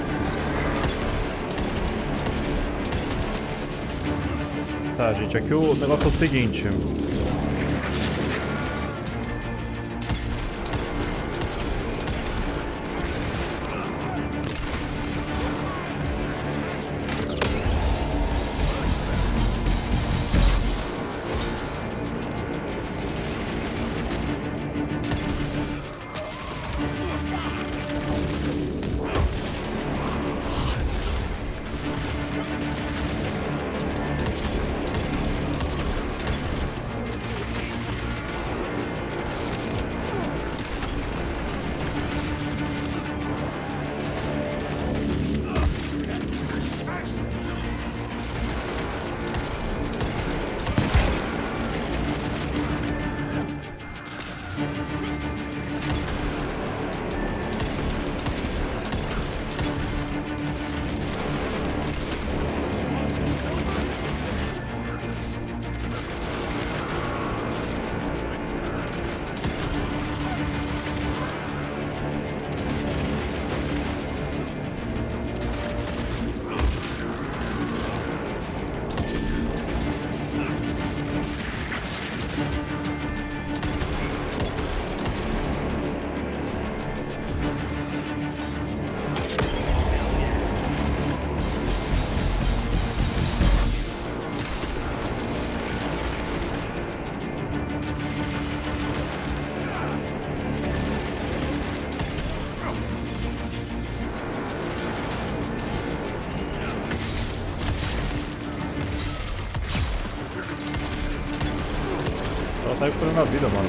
Tá, gente, aqui o negócio é o seguinte. Tá recuperando a vida, mano.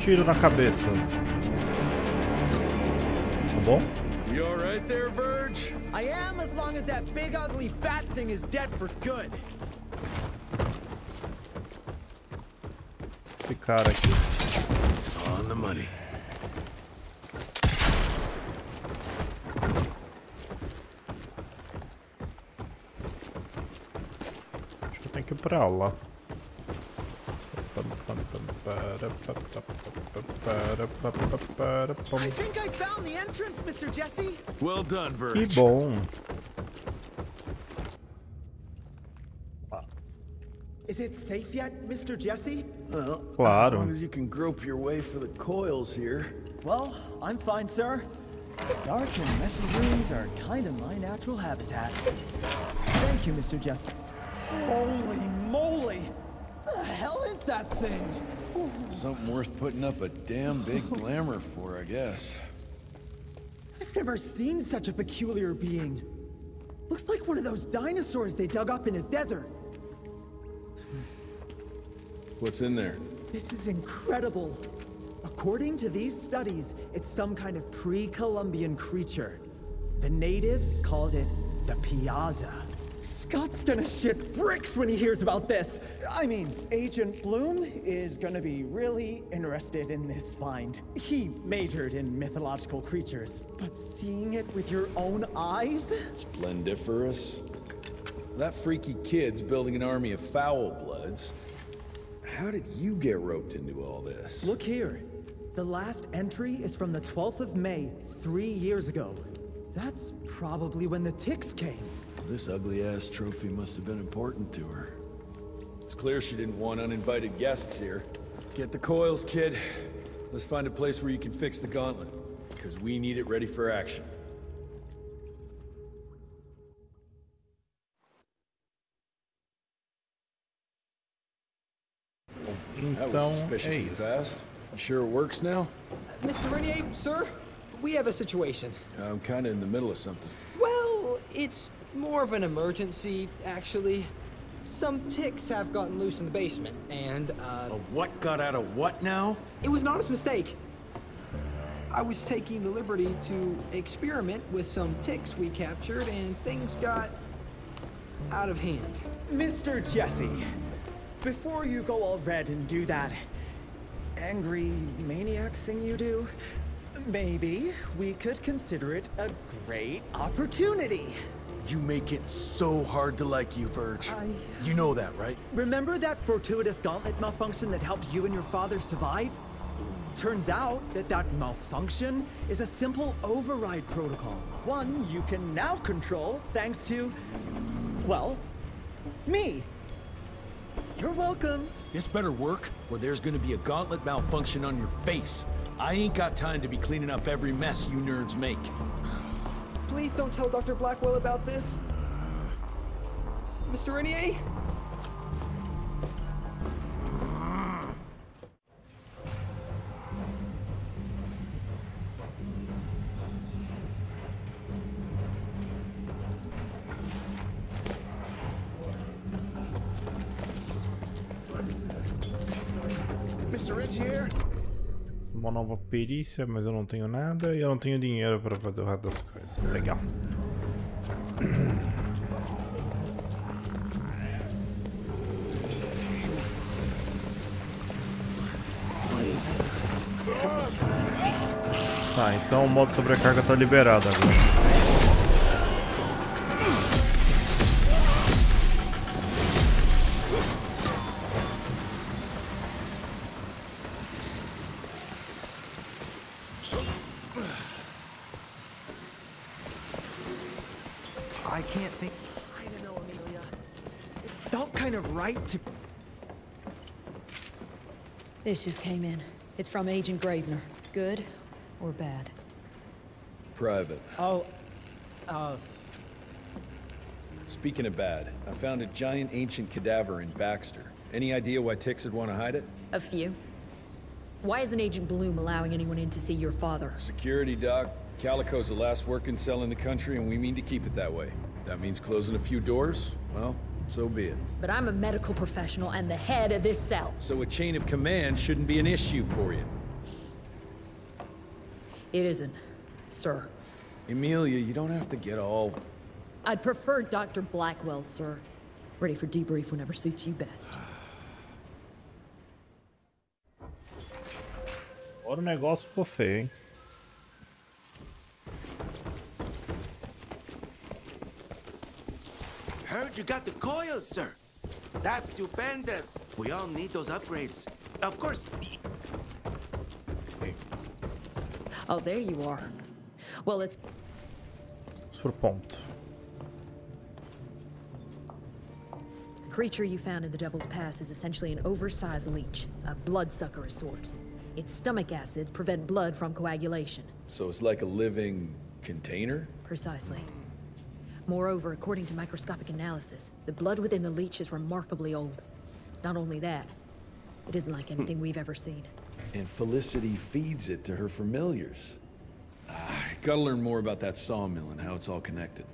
Tiro na cabeça. Tá bom? You all right there, Virg? I am, as long as that big ugly fat thing is dead for good. Esse cara aqui. On the money. Acho que eu tenho que ir pra lá. I think I found the entrance, Mr. Jesse. Well done, Virg. Que bom. Is it safe yet, Mr. Jesse? Well, as long as you can grope your way for the coils here. Well, I'm fine, sir. The dark and messy rooms are kind of my natural habitat. Thank you, Mr. Jesse. Holy moly! What the hell is that thing? Something worth putting up a damn big glamour for, I guess. I've never seen such a peculiar being. Looks like one of those dinosaurs they dug up in a desert. What's in there? This is incredible. According to these studies, it's some kind of pre-Columbian creature. The natives called it the Piazza. Scott's gonna shit bricks when he hears about this. I mean, Agent Bloom is gonna be really interested in this find. He majored in mythological creatures, but seeing it with your own eyes? Splendiferous. That freaky kid's building an army of foul bloods. How did you get roped into all this? Look here. The last entry is from the 12th of May, 3 years ago. That's probably when the ticks came. This ugly-ass trophy must have been important to her. It's clear she didn't want uninvited guests here. Get the coils, kid. Let's find a place where you can fix the gauntlet, because we need it ready for action. That was suspiciously fast. You sure it works now? Mr. Renier, sir, we have a situation. I'm kind of in the middle of something. Well, it's more of an emergency, actually. Some ticks have gotten loose in the basement, and, A what got out of what now? It was an honest mistake. I was taking the liberty to experiment with some ticks we captured, and things got out of hand. Mr. Jesse, before you go all red and do that angry maniac thing you do, maybe we could consider it a great opportunity. You make it so hard to like you, Virg. You know that, right? Remember that fortuitous gauntlet malfunction that helped you and your father survive? Turns out that that malfunction is a simple override protocol. One you can now control thanks to, well, me. You're welcome. This better work, or there's gonna be a gauntlet malfunction on your face. I ain't got time to be cleaning up every mess you nerds make. Please don't tell Dr. Blackwell about this. Mr. Renier? Mr. Renier? Uma nova perícia, mas eu não tenho nada e eu não tenho dinheiro para fazer o resto das coisas. Legal. Tá, então o modo sobrecarga tá liberado agora. This just came in. It's from Agent Gravenor. Good or bad? Private. Oh, Speaking of bad, I found a giant ancient cadaver in Baxter. Any idea why ticks would want to hide it? A few. Why isn't Agent Bloom allowing anyone in to see your father? Security, Doc. Calico's the last working cell in the country, and we mean to keep it that way. That means closing a few doors? Well, so be it. But I'm a medical professional and the head of this cell. So a chain of command shouldn't be an issue for you. It isn't, sir. Emilia, you don't have to get all... I'd prefer Dr. Blackwell, sir. Ready for debrief whenever suits you best. Agora o negócio ficou feio, hein? Heard you got the coils, sir. That's stupendous. We all need those upgrades. Of course. Oh, there you are. Well, it's... Super pumped. The creature you found in the Devil's Pass is essentially an oversized leech, a bloodsucker of sorts. Its stomach acids prevent blood from coagulation. So it's like a living container? Precisely. Moreover, according to microscopic analysis, the blood within the leech is remarkably old. It's not only that, it isn't like anything we've ever seen. And Felicity feeds it to her familiars. Gotta learn more about that sawmill and how it's all connected.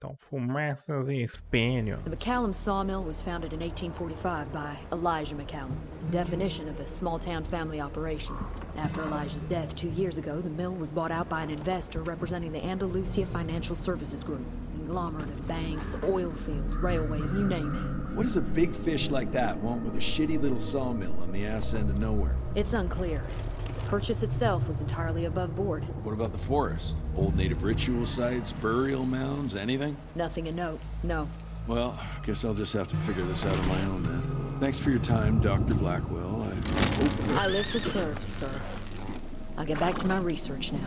Então, fumaças e espinhos. The McCallum sawmill was founded in 1845 by Elijah McCallum. Definition of a small-town family operation. After Elijah's death 2 years ago, the mill was bought out by an investor representing the Andalusia Financial Services Group. Conglomerate of banks, oil fields, railways, you name it. What does a big fish like that want with a shitty little sawmill on the ass end of nowhere? It's unclear. The purchase itself was entirely above board. What about the forest? Old native ritual sites, burial mounds, anything? Nothing of note, no. Well, I guess I'll just have to figure this out on my own then. Thanks for your time, Dr. Blackwell. I live to serve, sir. I'll get back to my research now.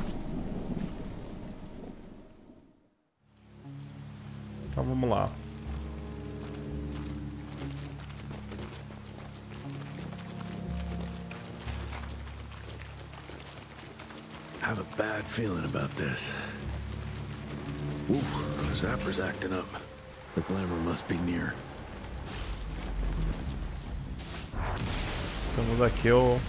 Então vamos lá. I have a bad feeling about this. Ooh, zapper's acting up. The glamour must be near. Estamos aqui ao...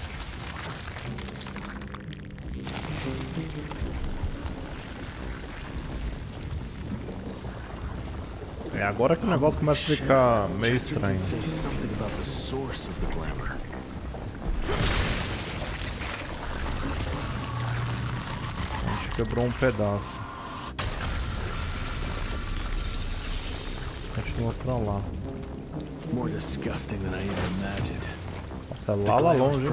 É agora que o negócio começa a ficar meio estranho. Quebrou um pedaço. Continua pra lá. Nossa, é lá longe.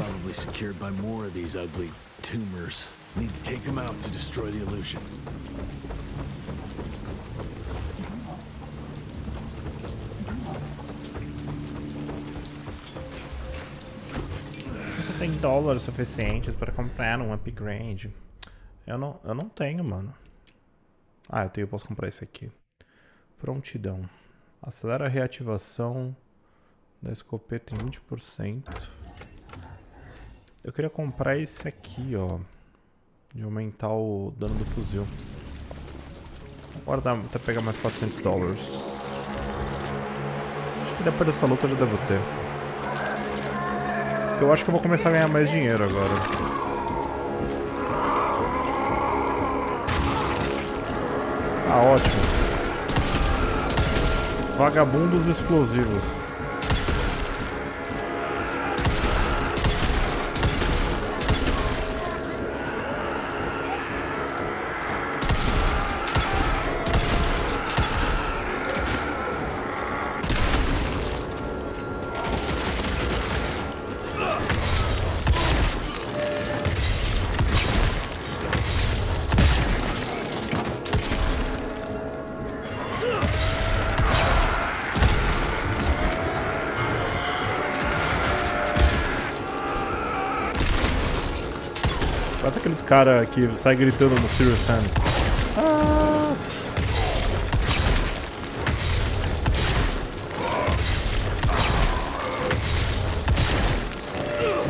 Você tem dólares suficientes para comprar um upgrade? Eu não tenho, mano. Ah, eu tenho, posso comprar esse aqui. Prontidão. Acelera a reativação da escopeta em 20%. Eu queria comprar esse aqui, ó. De aumentar o dano do fuzil. Agora dá até pegar mais $400. Acho que depois dessa luta eu já devo ter. Eu acho que eu vou começar a ganhar mais dinheiro agora. Ah, ótimo. Vagabundos explosivos. Cara que sai gritando no Serious Sam. Ah!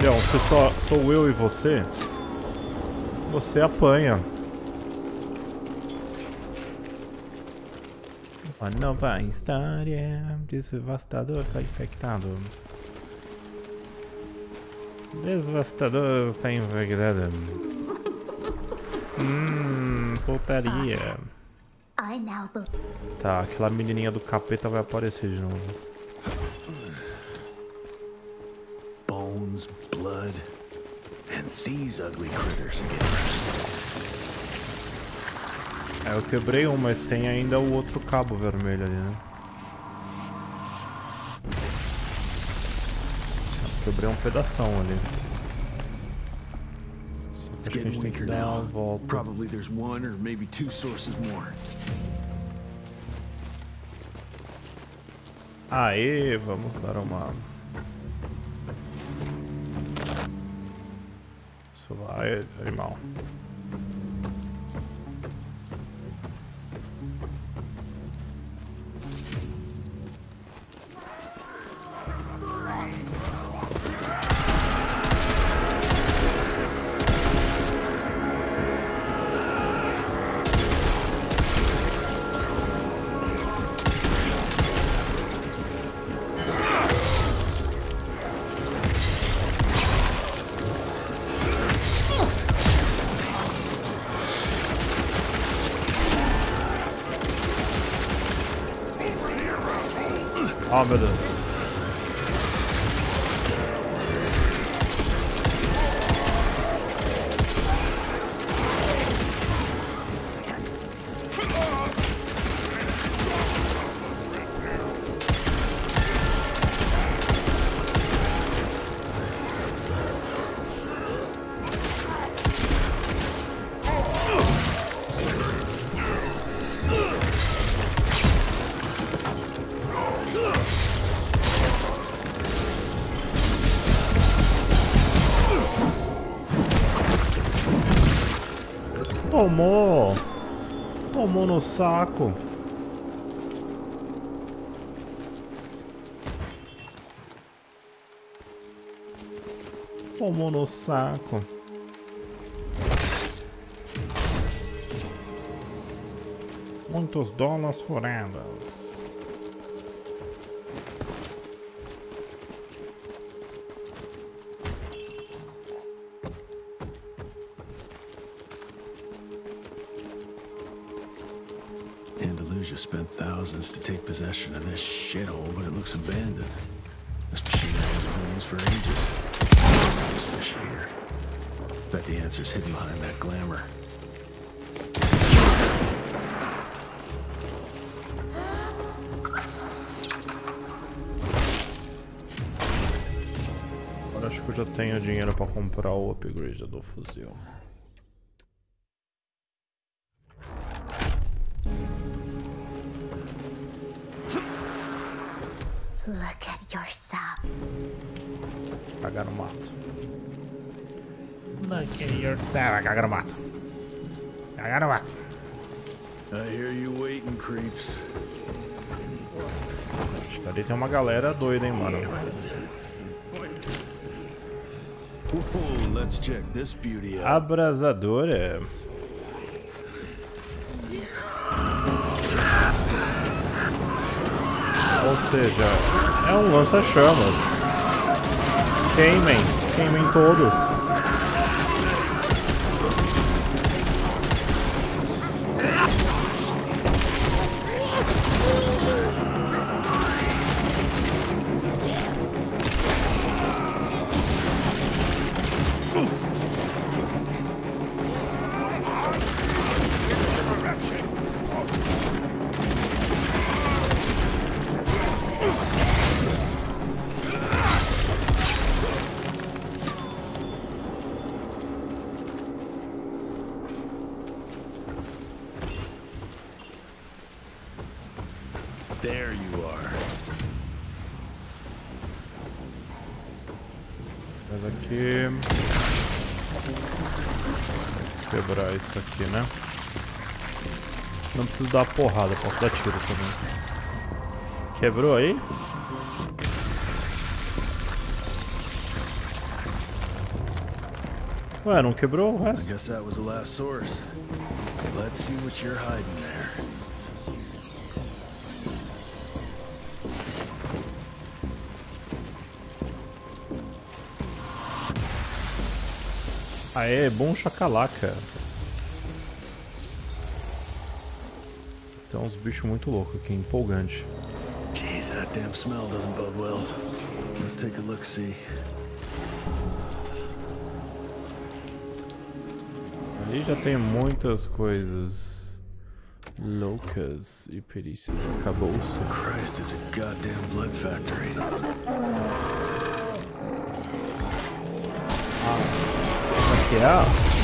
Não, se só sou eu e você, você apanha. Uma nova história devastador está infectado. Devastador está infectado. Putaria. Tá, aquela menininha do capeta vai aparecer de novo. Bones, blood, and these ugly critters again. É, eu quebrei um, mas tem ainda o outro cabo vermelho ali, né? Eu quebrei um pedação ali. Acho que a gente tem que dar uma volta. Aê, vamos dar uma... Isso vai, animal. Ominous. Tomou no saco. Tomou no saco. Muitos dólares furados. Spent thousands to take possession of this shithole, but it looks abandoned. This machine has been used for ages. Seems fishy here. Bet the answer's hidden behind that glamour. Agora acho que eu já tenho dinheiro para comprar o upgrade do fuzil. Cagar no mato. Look at yourself. Cagar no mato. Cagar no mato. I hear you waiting, creeps. Acho que ali tem uma galera doida, hein, mano. Let's check this beauty out. Abrasadora. Ou seja, é um lança-chamas. Queimem, queimem todos. Aqui, né? Não preciso dar porrada, posso dar tiro também. Quebrou aí? Ué, não quebrou o resto? Aê, bom chacalaca. Tem uns bichos muito loucos aqui, empolgante. Jeez, that damn smell doesn't bode well. Let's take a look, see. Ali já tem muitas coisas loucas e perícias. Acabou-se. Christ is a goddamn blood factory. Aqui é.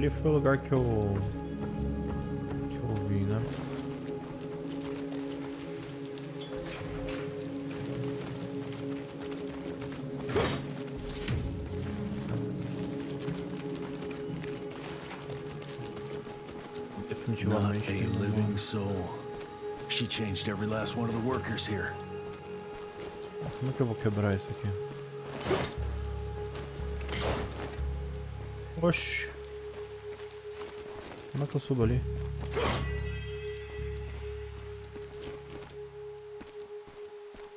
ali foi o lugar que eu vi, né? Definitivamente tem um living soul. She changed every last one of the workers here. Como é que eu vou quebrar isso aqui? Oxi. Como é que eu subo ali?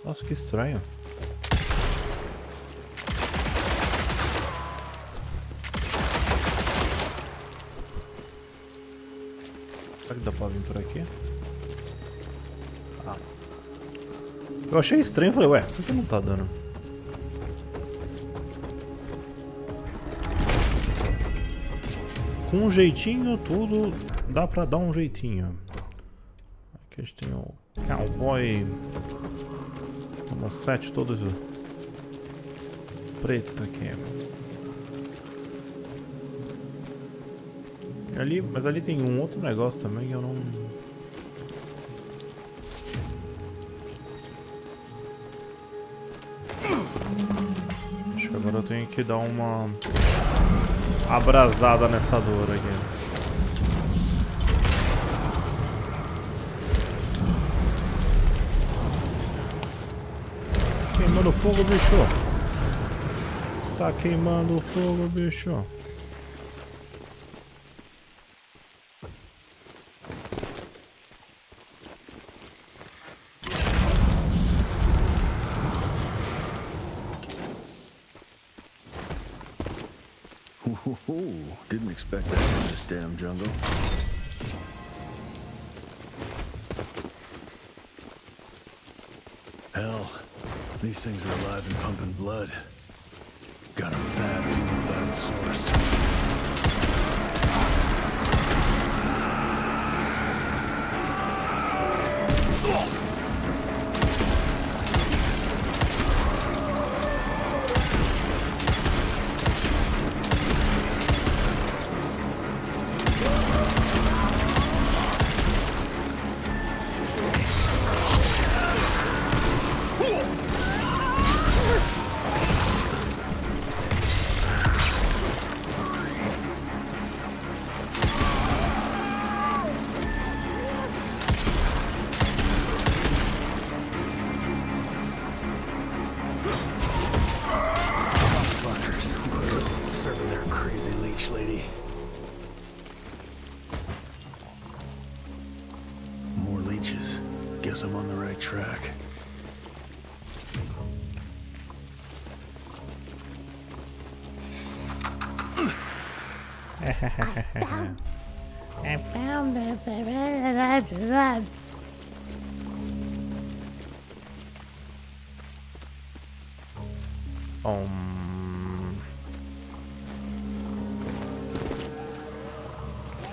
Nossa, que estranho. Será que dá pra vir por aqui? Ah. Eu achei estranho, falei, ué, por que não tá dando? Com um jeitinho, tudo dá pra dar um jeitinho. Aqui a gente tem o cowboy. Um set todo preto aqui. E ali, mas ali tem um outro negócio também que eu não... Acho que agora eu tenho que dar uma... abrasada nessa dor aqui. Queimando fogo, bicho. Tá queimando fogo, bicho. Back there in this damn jungle. Hell, these things are alive and pumping blood. Got a bad feeling about its source.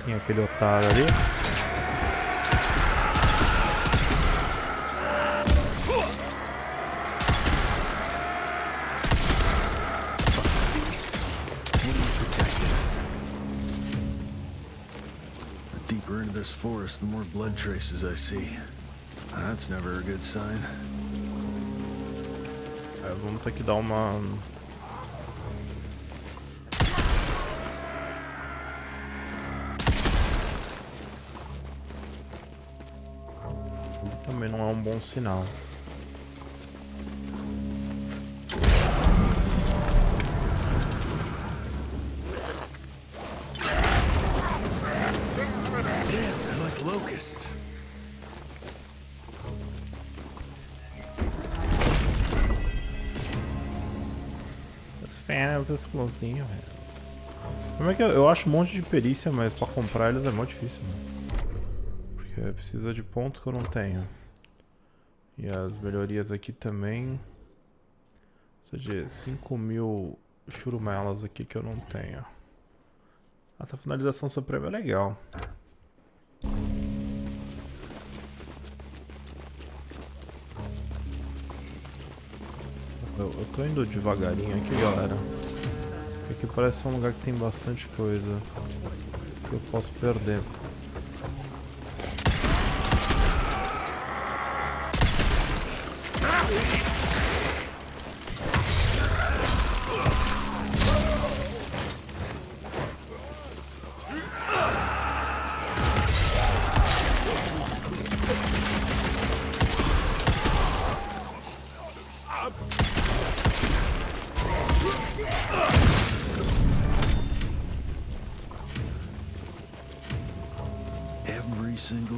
Tem aquele otário ali. The more blood traces I see. That's never a good sign. Vamos ter que dar uma... Também não é um bom sinal. Explosivo, como é que eu acho um monte de perícia, mas pra comprar eles é muito difícil, mano. Porque precisa de pontos que eu não tenho. E as melhorias aqui também. Precisa de 5.000 churumelas aqui que eu não tenho. Essa finalização suprema é legal. Eu tô indo devagarinho aqui, galera. Aqui parece um lugar que tem bastante coisa que eu posso perder.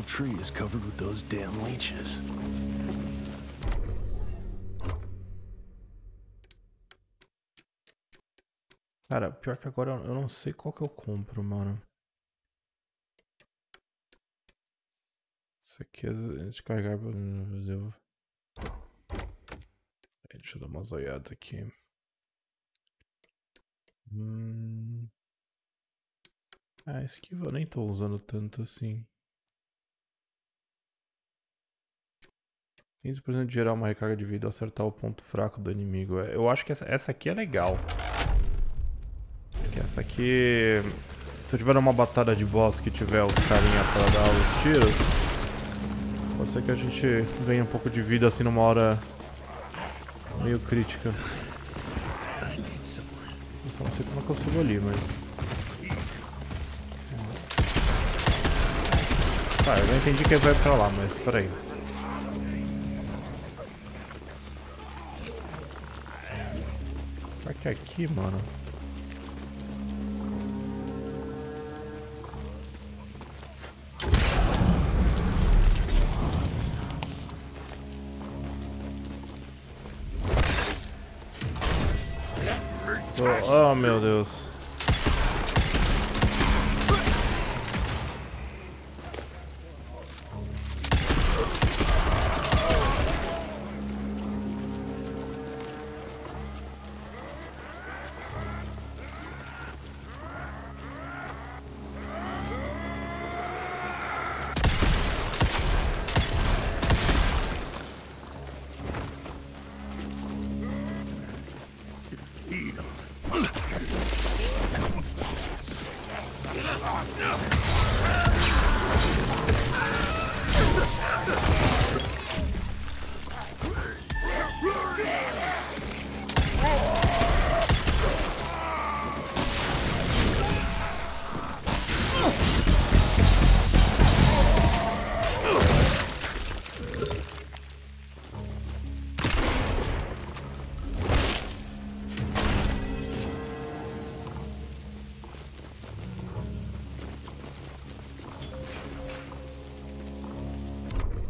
Tree is covered with those damn leeches. Cara, pior que agora eu não sei qual que eu compro, mano. Isso aqui é descarregar pra fazer. Deixa eu dar umas olhadas aqui. Ah, esquiva eu nem tô usando tanto assim. 15% de gerar uma recarga de vida ao acertar o ponto fraco do inimigo. Eu acho que essa aqui é legal. Porque essa aqui... Se eu tiver uma batalha de boss que tiver os carinha pra dar os tiros, pode ser que a gente ganhe um pouco de vida assim numa hora meio crítica. Eu só não sei como é que eu subo ali, mas... Tá, eu não entendi que ele vai pra lá, mas peraí. Será que é aqui, mano? Oh, meu Deus.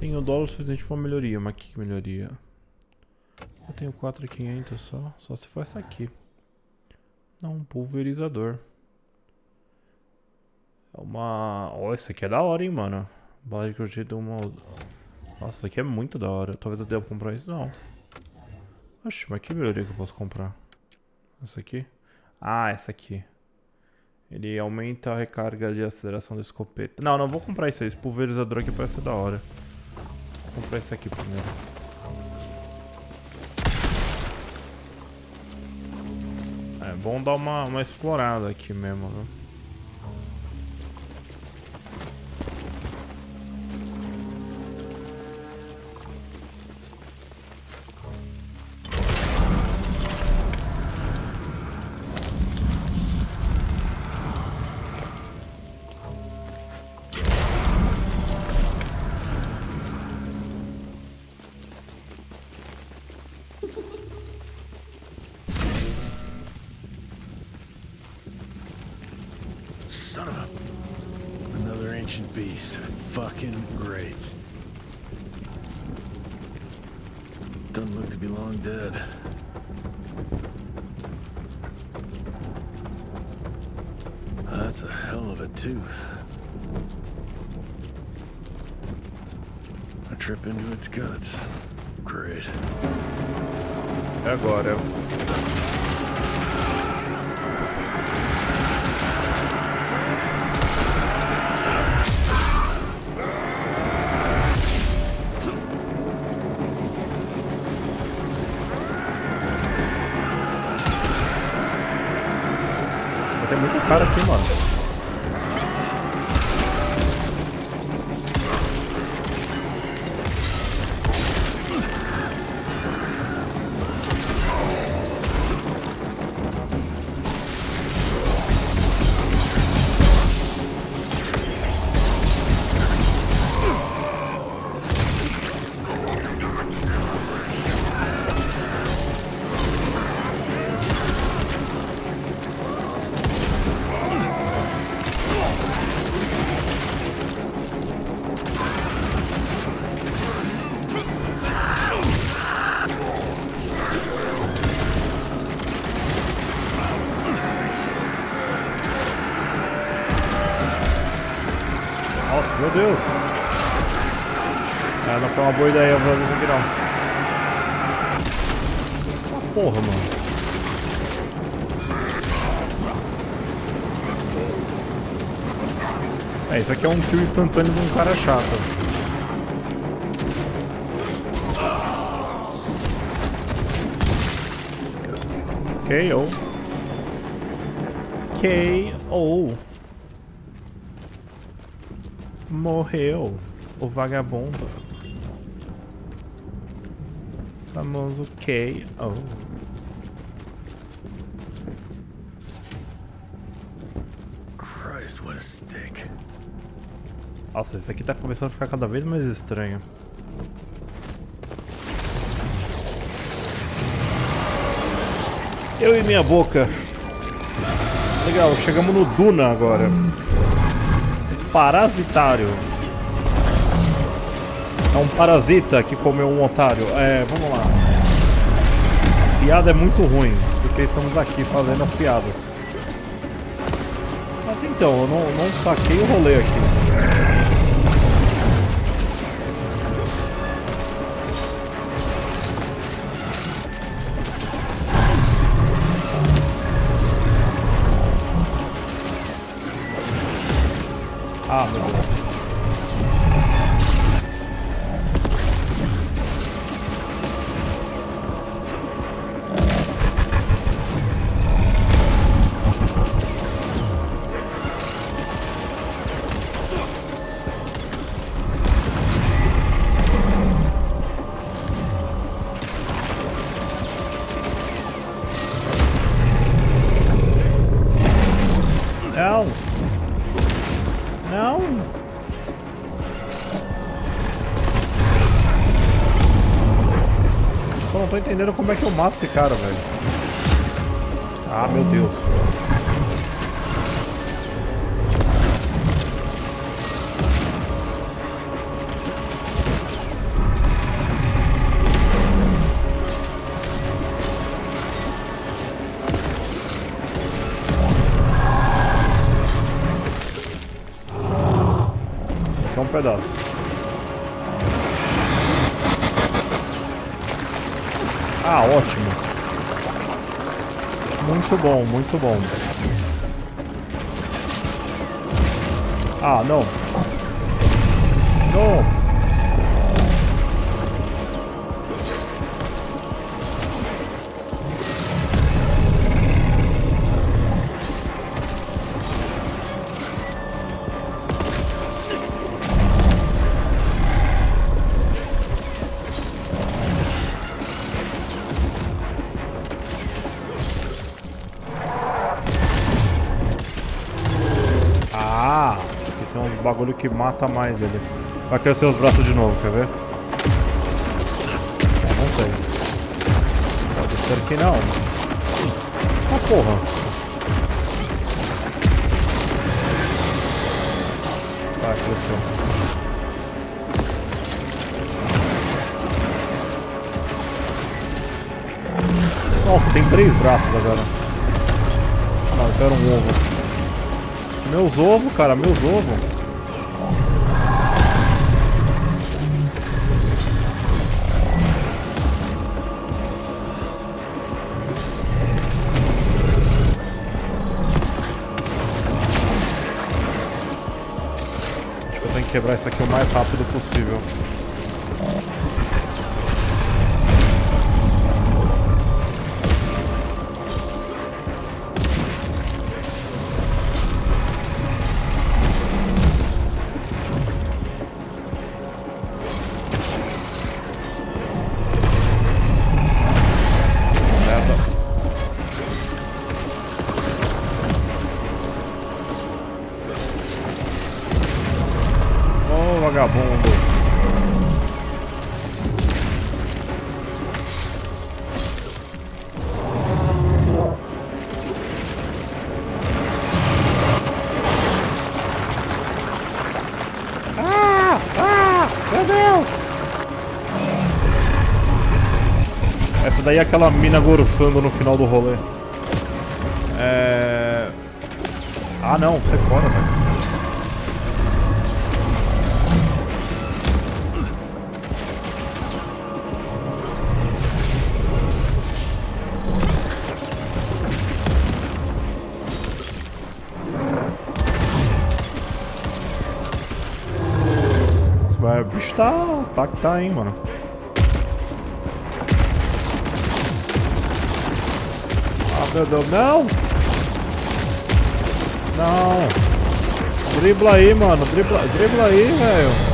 Tenho dólar suficiente pra melhoria, mas que melhoria? Eu tenho 4.500 só, só se for essa aqui. Não, um pulverizador. É uma... Oh, isso aqui é da hora, hein, mano. Bala de crochet, uma... Nossa, isso aqui é muito da hora. Talvez eu deva comprar isso, não. Oxe, mas que melhoria que eu posso comprar? Essa aqui? Ah, essa aqui. Ele aumenta a recarga de aceleração da escopeta. Não, não vou comprar isso aí. Esse pulverizador aqui parece da hora. Vou comprar esse aqui primeiro. É bom dar uma explorada aqui mesmo, né? É agora. cara aqui, mano. Meu Deus! Ah, não foi uma boa ideia eu fazer isso aqui não. Uma porra, mano. É, isso aqui é um kill instantâneo de um cara chato. KO. KO. Morreu o vagabundo. Famoso KO. Christ, what a stick. Nossa, isso aqui tá começando a ficar cada vez mais estranho. Eu e minha boca. Legal, chegamos no Duna agora. Parasitário. É um parasita que comeu um otário. É, vamos lá. A piada é muito ruim, porque estamos aqui fazendo as piadas. Mas então, eu não saquei o rolê aqui. Ah, meu Deus. Não. Não! Só não tô entendendo como é que eu mato esse cara, velho. Ah, meu Deus. Pedaço. Ah, ótimo. Muito bom, muito bom. Ah, não. Não. Bagulho que mata mais ele. Vai crescer os braços de novo, quer ver? Não sei. Pode ser que não. Ah, porra. Vai, cresceu. Nossa, tem 3 braços agora. Ah, não, isso era um ovo. Meus ovos, cara, meus ovos. Quebrar isso aqui o mais rápido possível. vagabundo. Ah! Ah! Meu Deus! Essa daí é aquela mina gorfando no final do rolê. Ah não, sai fora, velho. O bicho tá, hein, mano. Ah, meu Deus, não! Não! Dribla aí, mano, dribla aí, velho.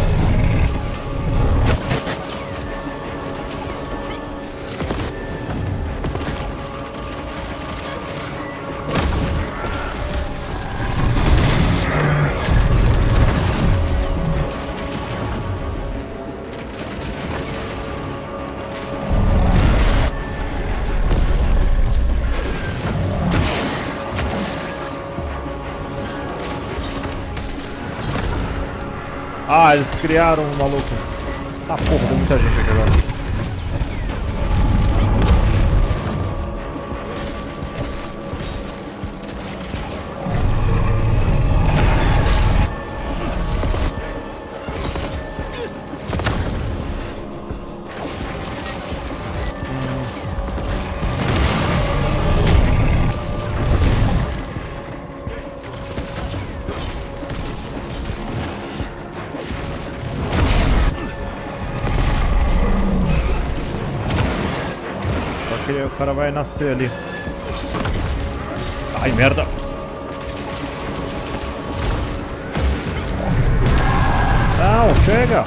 Ah, eles criaram um maluco. Ah, porra, tem muita gente aqui agora. O cara vai nascer ali. Ai, merda. Não, chega.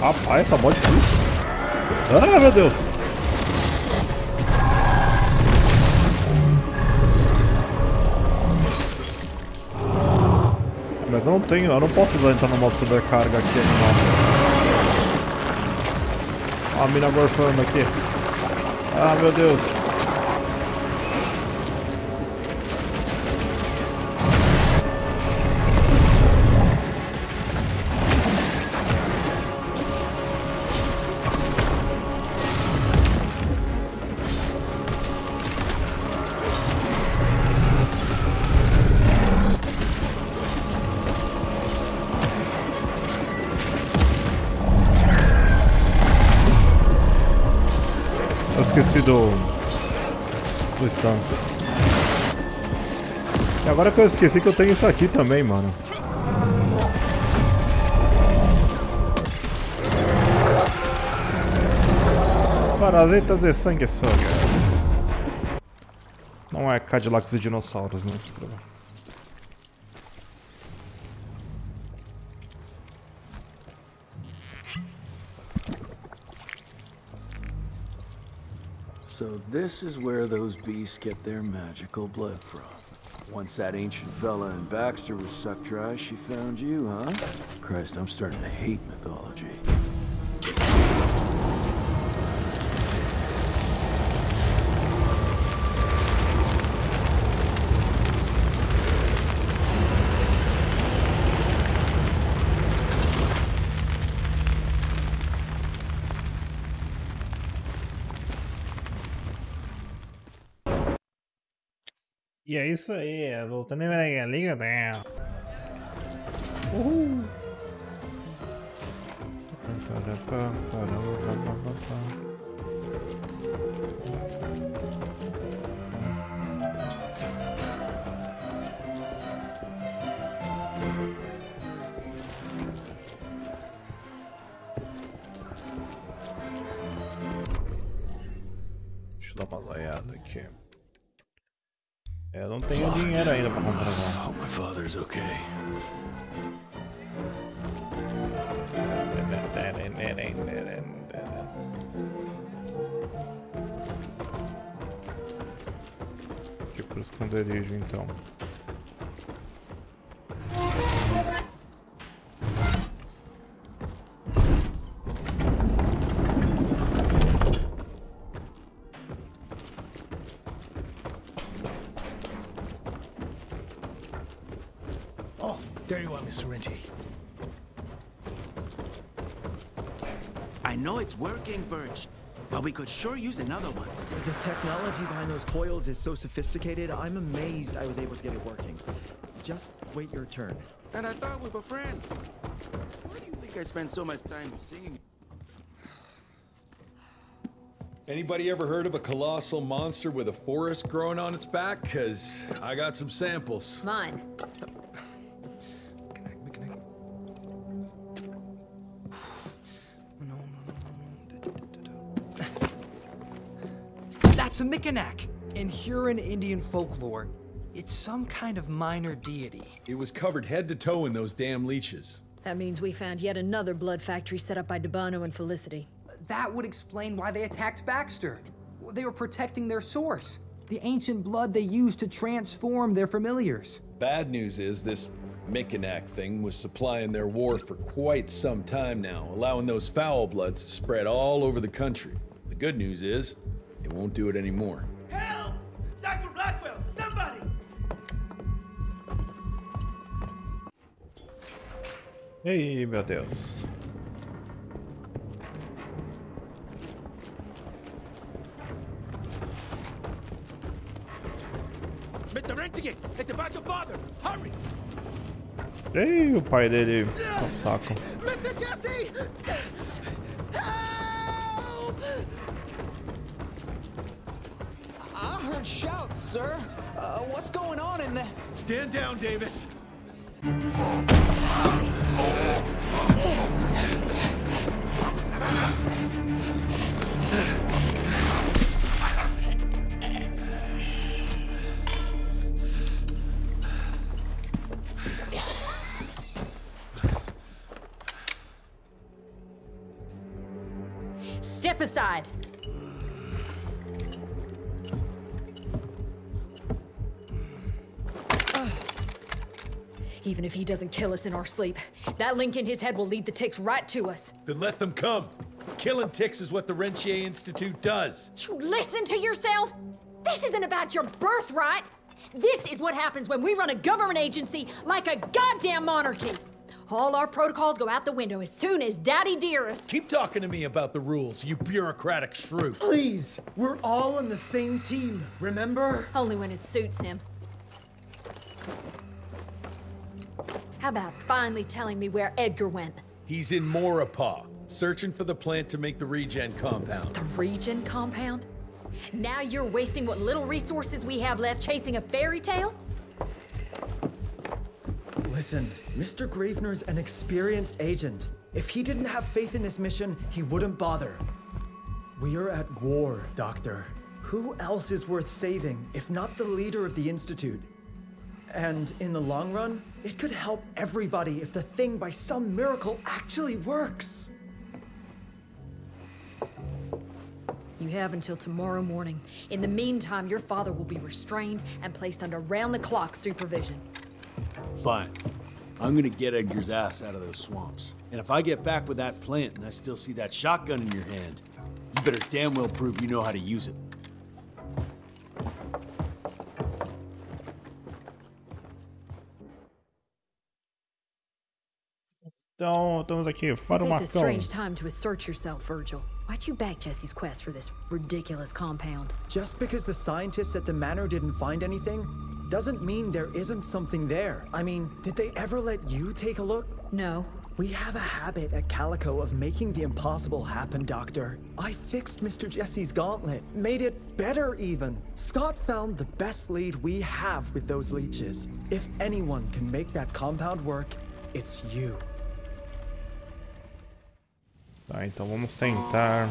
Rapaz, tá mó difícil. Ah, meu Deus. Mas eu não posso entrar no modo sobrecarga aqui, animal. Ó, a mina gorfando aqui. Ah, meu Deus. Esqueci do stand. E agora que eu esqueci que eu tenho isso aqui também, mano. Parasitas e sanguessugas. Não é Cadillacs e dinossauros, né? So this is where those beasts get their magical blood from. Once that ancient fella in Baxter was sucked dry, she found you, huh? Christ, I'm starting to hate mythology. E é isso aí, voltando em Mega Liga. Uhul! Deixa eu dar uma olhada aqui. Eu não tenho dinheiro ainda pra comprar. Oh, my father's okay. Aqui pro esconderijo então. Working, Virg, but we could sure use another one. The technology behind those coils is so sophisticated, I'm amazed I was able to get it working. Just wait your turn. And I thought we were friends. Why do you think I spend so much time singing? Anybody ever heard of a colossal monster with a forest growing on its back? Because I got some samples. Mine. It's a Micanac. In Huron Indian folklore, it's some kind of minor deity. It was covered head to toe in those damn leeches. That means we found yet another blood factory set up by D'Abano and Felicity. That would explain why they attacked Baxter. They were protecting their source, the ancient blood they used to transform their familiars. Bad news is this Micanac thing was supplying their war for quite some time now, allowing those foul bloods to spread all over the country. The good news is, it won't do it anymore. Help! Dr. Blackwell! Somebody! Ei, meu Deus. Mr. Rentier, it's about your father. Hurry! Ei, o pai dele é um saco. Mr. Jesse! Shouts, sir. What's going on in there? Stand down, Davis. Step aside. Even if he doesn't kill us in our sleep, that link in his head will lead the ticks right to us. Then let them come. Killing ticks is what the Rentier Institute does. You listen to yourself? This isn't about your birthright. This is what happens when we run a government agency like a goddamn monarchy. All our protocols go out the window as soon as Daddy Dearest. Keep talking to me about the rules, you bureaucratic shrew. Please, we're all on the same team, remember? Only when it suits him. How about finally telling me where Edgar went? He's in Moripass, searching for the plant to make the regen compound. The regen compound? Now you're wasting what little resources we have left chasing a fairy tale? Listen, Mr. Gravenor's an experienced agent. If he didn't have faith in his mission, he wouldn't bother. We are at war, Doctor. Who else is worth saving if not the leader of the Institute? And in the long run, it could help everybody if the thing by some miracle actually works. You have until tomorrow morning. In the meantime, your father will be restrained and placed under round-the-clock supervision. Fine. I'm gonna get Edgar's ass out of those swamps. And if I get back with that plant and I still see that shotgun in your hand, you better damn well prove you know how to use it. Então, estamos aqui fora do Marcão. Strange time to assert yourself, Virgil. Why'd you back Jesse's quest for this ridiculous compound? Just because the scientists at the manor didn't find anything doesn't mean there isn't something there. I mean, did they ever let you take a look? No. We have a habit at Calico of making the impossible happen, Doctor. I fixed Mr. Jesse's gauntlet, made it better even. Scott found the best lead we have with those leeches. If anyone can make that compound work, it's you. Tá, então vamos tentar.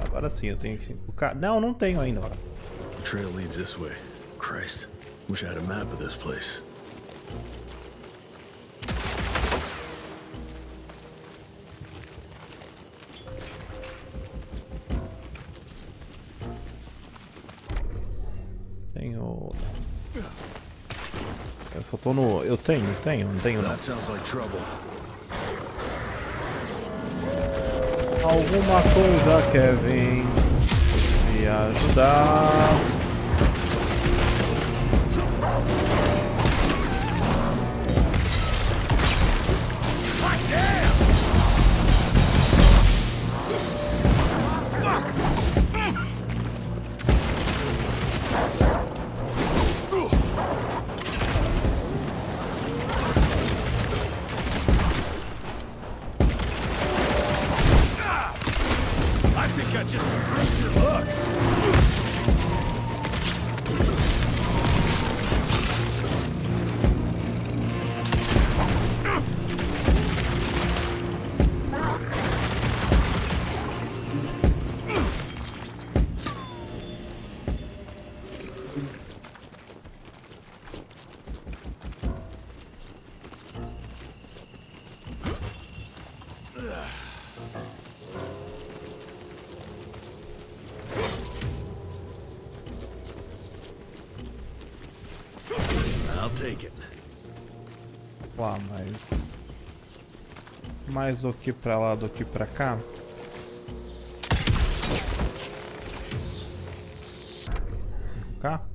Agora sim, eu tenho que enfocar. Não, não tenho ainda. The trail leads this way. Christ, wish I had a map of this place. Tenho. Eu só tô no. Eu tenho, não tenho. Não. Alguma coisa quer vir me ajudar. Lá, mas mais do que pra lá do que pra cá.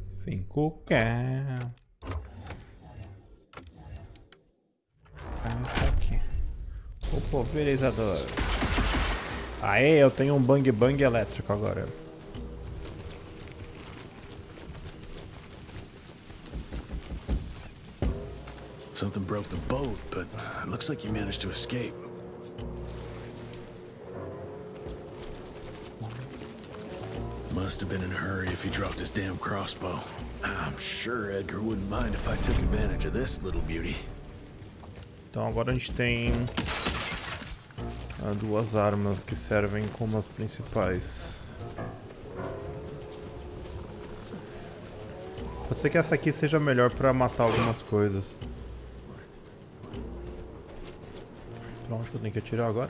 Cinco K. Isso aqui. O pulverizador. Aê, eu tenho um bang bang elétrico agora. Something broke the boat, but it looks like you managed to escape. Must have been in a hurry if he dropped his damn crossbow. I'm sure Edgar wouldn't mind if I took advantage of this little beauty. Então agora a gente tem duas armas que servem como as principais. Pode ser que essa aqui seja melhor para matar algumas coisas. Pra onde que eu tenho que atirar agora?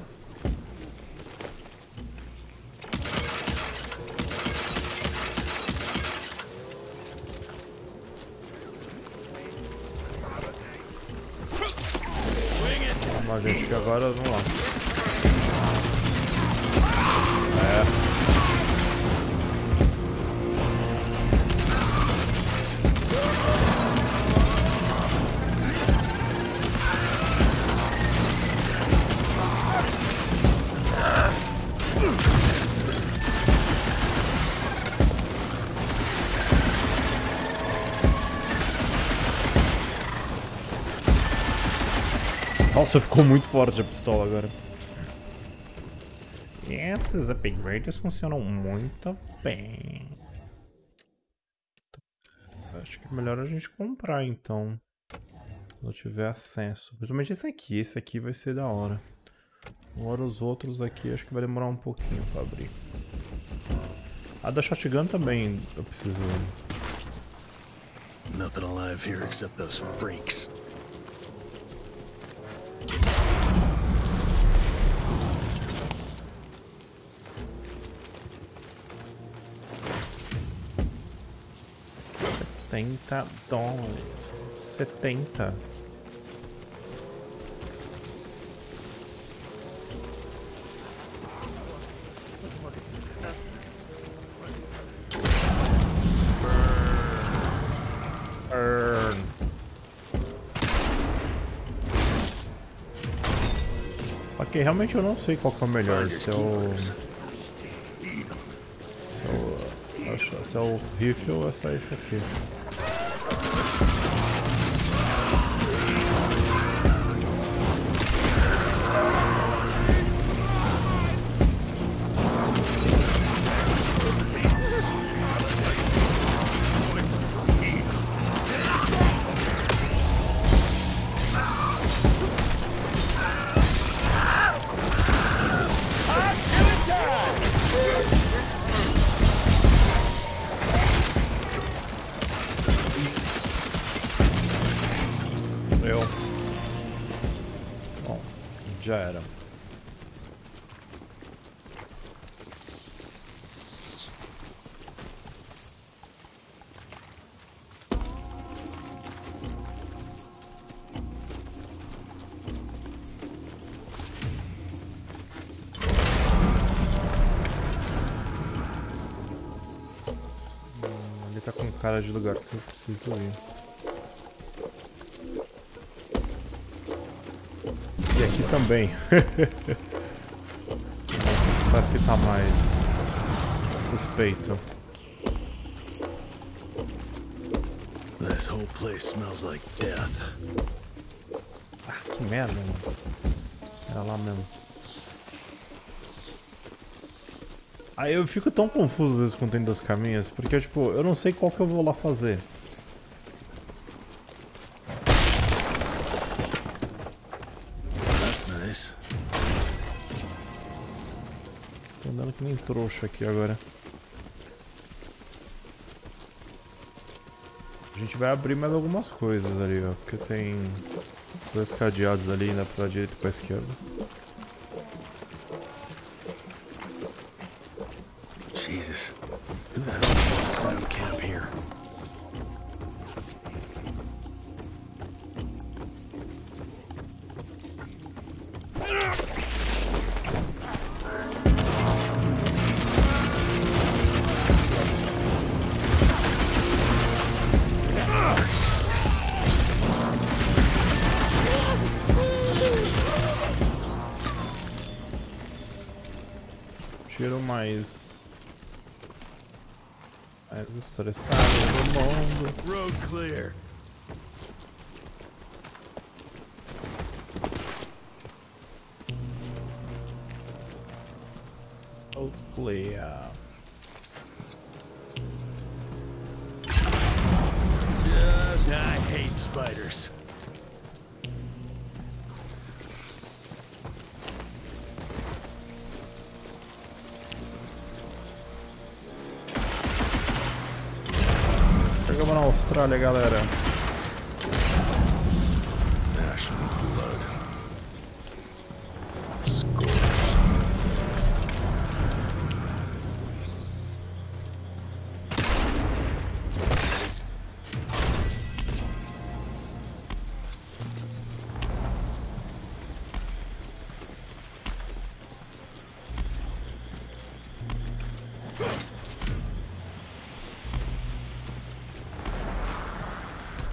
Vamos lá, gente, que agora vamos lá. Nossa, ficou muito forte a pistola agora. E essas upgrades funcionam muito bem. Acho que é melhor a gente comprar então. Quando eu tiver acesso. Principalmente esse aqui. Esse aqui vai ser da hora. Agora os outros aqui acho que vai demorar um pouquinho pra abrir. A da shotgun também eu preciso. Nothing alive here except those freaks. $70. 70. Burn. Porque realmente eu não sei qual que é o melhor. Se é o rifle ou é só isso aqui. Já era. Ele tá com cara de lugar que eu preciso ir. Também. Nossa, parece que tá mais suspeito. This whole place smells like death. Ah, que merda, mano. Era lá mesmo. Aí eu fico tão confuso às vezes quando tem dois caminhos, porque tipo, eu não sei qual que eu vou lá fazer. Nem trouxa aqui agora. A gente vai abrir mais algumas coisas ali, ó. Porque tem dois cadeados ali, né? Pra direita e pra esquerda. Jesus. Who the hell put us out of camp here? Mais estressado do mundo. Road clear. Road clear. Just I hate spiders. Austrália, galera.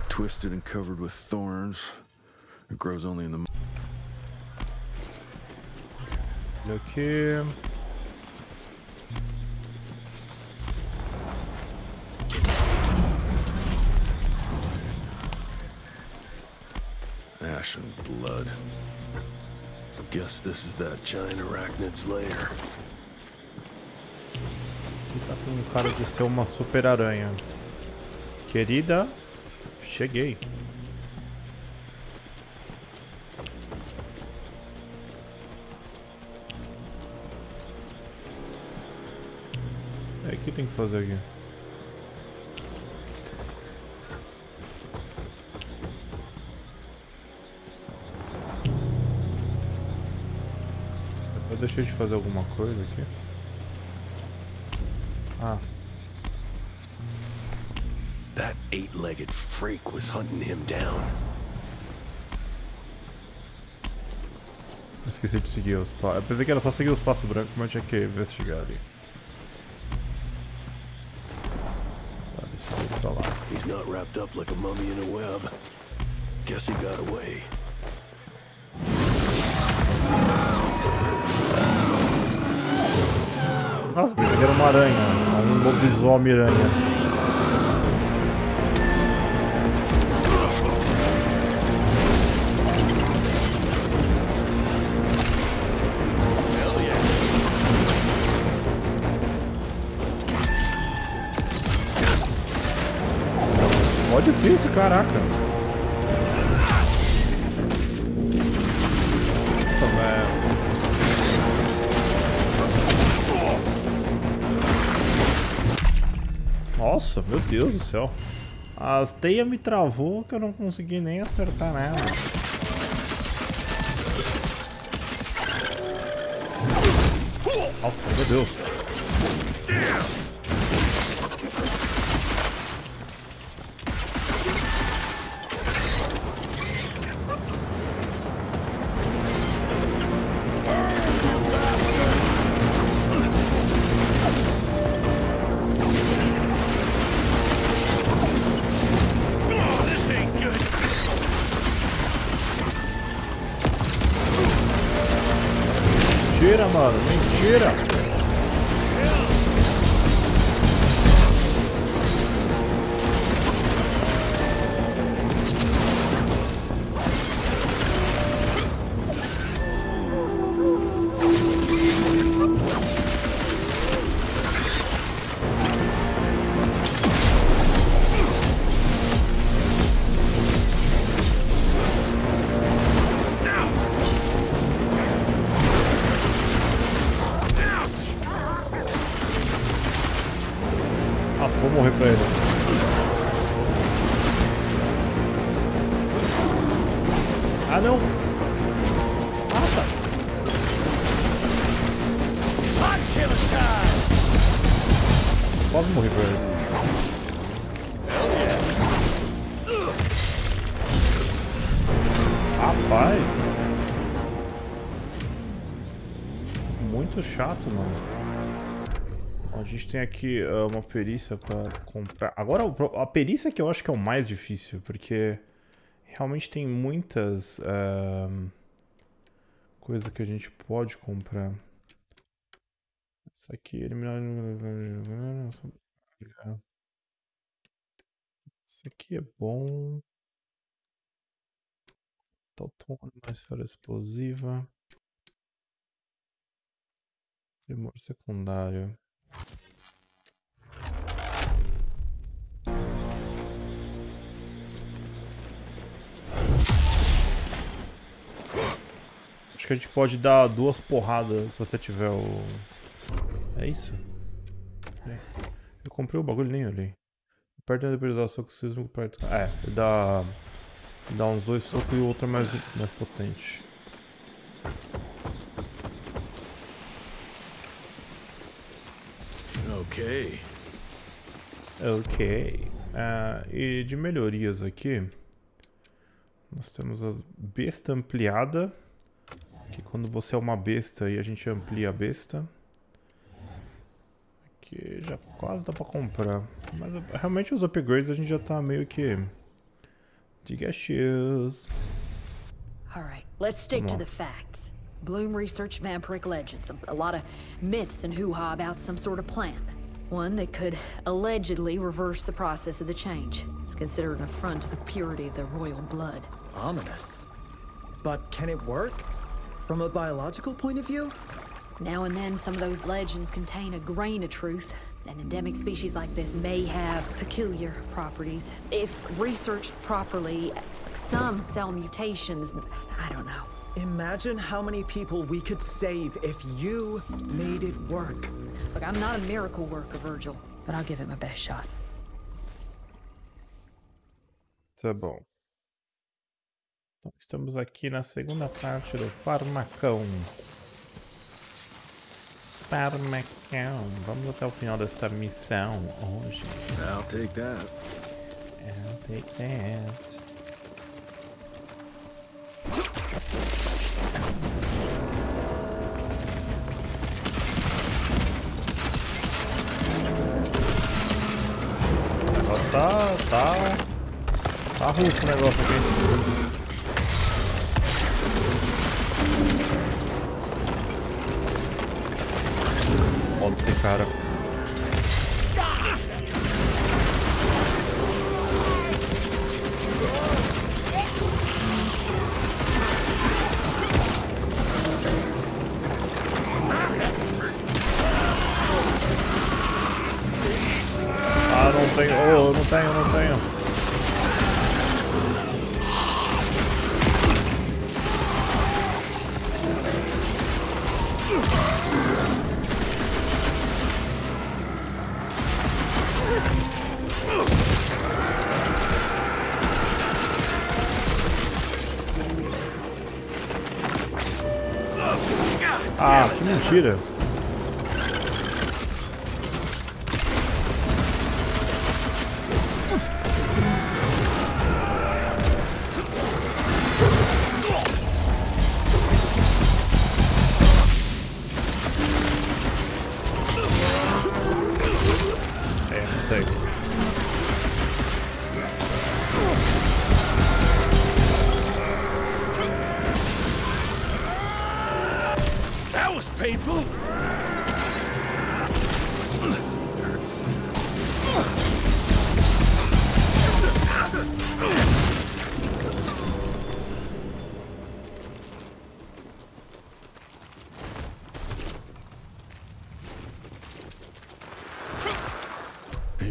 Twisted and covered with thorns. It grows only in the... Look here. Ash and blood. I guess this is that giant arachnid's lair. Ele tá com cara de ser uma super aranha. Querida... Cheguei. É, o que tem que fazer aqui? Eu deixei de fazer alguma coisa aqui. Ah. That eight-legged freak was hunting him down. Esqueci de seguir os passos. Eu pensei que era só seguir os passos brancos, mas tinha que investigar ali. Ah, deixa ele pra lá. He's not wrapped up like a mummy in a web. Guess he got away. Nossa, pensei que era uma aranha. Um lobisomem-aranha. Ó, difícil, caraca. Nossa, meu Deus do céu. As teias me travou que eu não consegui nem acertar nela. Nossa, meu Deus. Mentira, mano, mentira! Muito chato, mano. A gente tem aqui uma perícia pra comprar. Agora, a perícia que eu acho que é o mais difícil, porque realmente tem muitas coisas que a gente pode comprar. Essa aqui, eliminar... Isso aqui é bom. Tautônio, mais esfera explosiva. Tremor secundário. Acho que a gente pode dar duas porradas se você tiver o... É isso? Eu comprei o bagulho, nem olhei. Perto da depredação que vocês vão perto. É, dá uns dois socos e o outro é mais potente. Ok. E de melhorias aqui, nós temos as besta ampliada, que quando você é uma besta e a gente amplia a besta, que já quase dá pra comprar. Mas realmente os upgrades a gente já tá meio que de gastos. All right, let's stick to the facts. Bloom researched vampiric legends, a lot of myths and hoo-ha about some sort of plan. One that could allegedly reverse the process of the change. It's considered an affront to the purity of the royal blood. Ominous. But can it work? From a biological point of view? Now and then some of those legends contain a grain of truth. An endemic species like this may have peculiar properties. If researched properly, like some cell mutations, I don't know. Imagine how many people we could save if you made it work. Look, I'm not a miracle worker, Virgil, but I'll give it my best shot. Tá bom. Então, estamos aqui na segunda parte do Farmacão. Farmacão. Vamos até o final desta missão hoje. I'll take that. I'll take that. O negócio tá russo o negócio aqui. pau desse cara. Ah, não tenho. Oh, não tenho, não tenho. Ah, que mentira!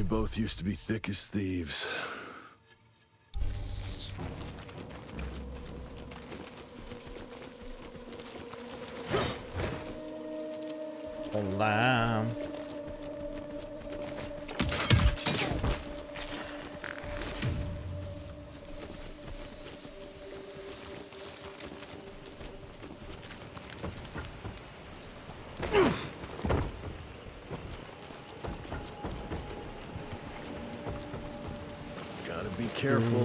Both used to be thick as thieves. Olá. Careful.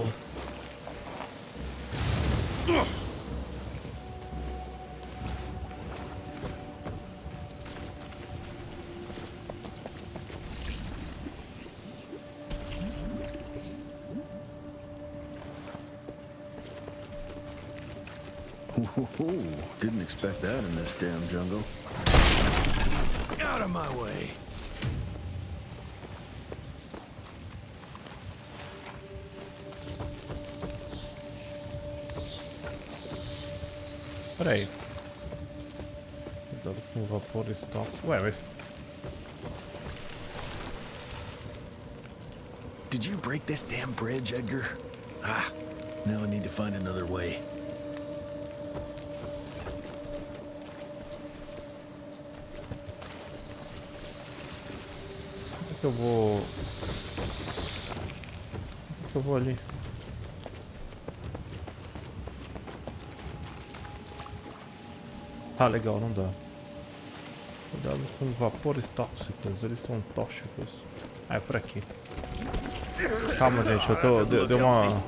Ooh, didn't expect that in this damn jungle. Out of my way. Peraí. Cuidado com o vapor e stops. Ué, mas... Did you break this damn bridge, Edgar? Ah, now I need to find another way. Como é que eu vou... Como é que eu vou ali? Ah, legal, não dá. Cuidado com vapores tóxicos, eles são tóxicos. Ah, é por aqui. Calma, gente, eu tô... deu uma...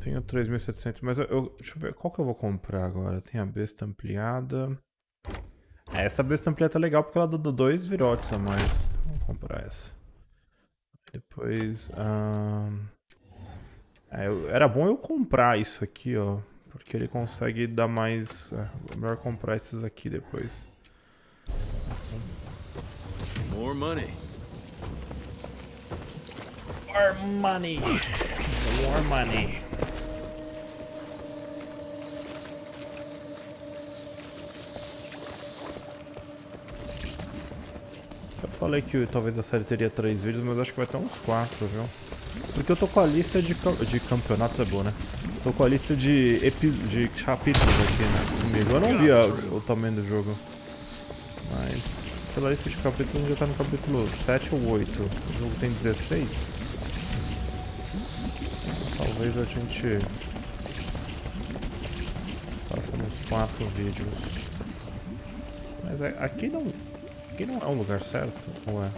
Tenho 3.700, mas eu... Deixa eu ver, qual que eu vou comprar agora? Tem a besta ampliada... Essa besta ampliada é legal porque ela dá 2 virotes a mais. Vamos comprar essa. Depois... era bom eu comprar isso aqui, ó. Porque ele consegue dar mais... É melhor comprar esses aqui depois. More money. More money. More money. Falei que talvez a série teria 3 vídeos, mas acho que vai ter uns 4, viu? Porque eu tô com a lista de campeonatos, é bom, né? Tô com a lista de capítulos aqui, né? Comigo. Eu não vi o tamanho do jogo. Mas, pela lista de capítulos, já tá no capítulo 7 ou 8. O jogo tem 16. Talvez a gente faça uns 4 vídeos. Mas aqui não... Aqui não é um lugar certo, ou é?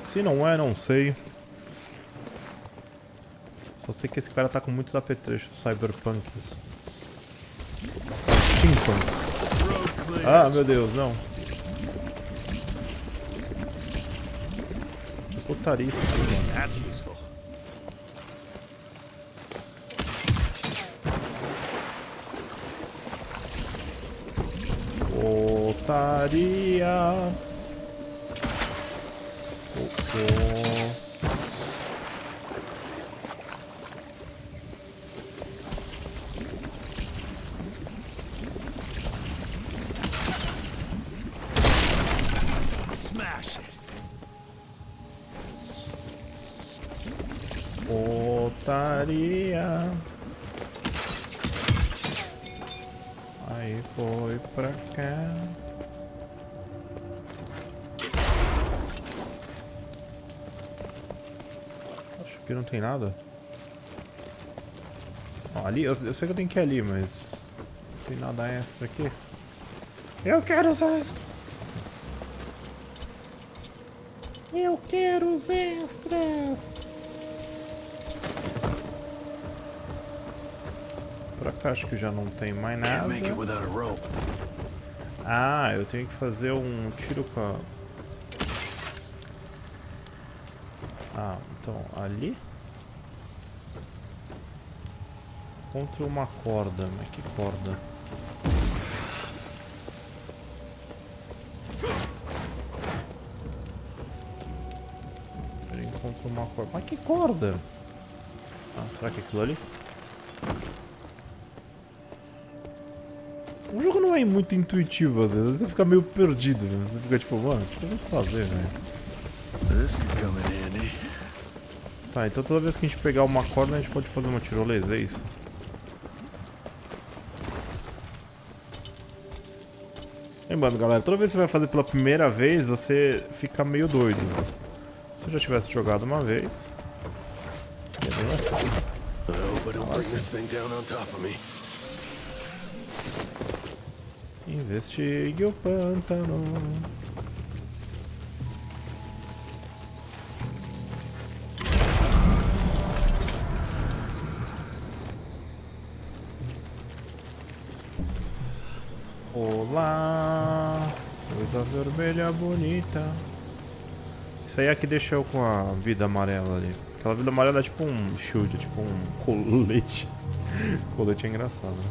Se não é, não sei. Só sei que esse cara tá com muitos apetrechos cyberpunks. Steampunks. Ah, meu Deus, não. mataria isso aqui, mano. That's useful. Botaria. Botaria. Aí foi pra cá. Acho que não tem nada. Ó, ali, eu sei que eu tenho que ir ali, mas não tem nada extra aqui. Eu quero usar extra. Eu quero os extras. Pra cá acho que já não tem mais nada. Ah, eu tenho que fazer um tiro com a... Ah, então ali. Contra uma corda, mas que corda? Ele encontra uma corda, mas que corda? Ah, será que é aquilo ali? O jogo não é muito intuitivo às vezes você fica meio perdido, velho. Você fica tipo, mano, o que eu vou fazer, velho? Tá, então toda vez que a gente pegar uma corda a gente pode fazer uma tirolesa, é isso? Lembrando, galera, toda vez que você vai fazer pela primeira vez, você fica meio doido. Se eu já tivesse jogado uma vez, seria bem mais fácil. Investigue o pântano. Olá, coisa vermelha bonita. Isso aí é que deixa eu com a vida amarela ali. Aquela vida amarela é tipo um shield, é tipo um colete. Colete é engraçado, né?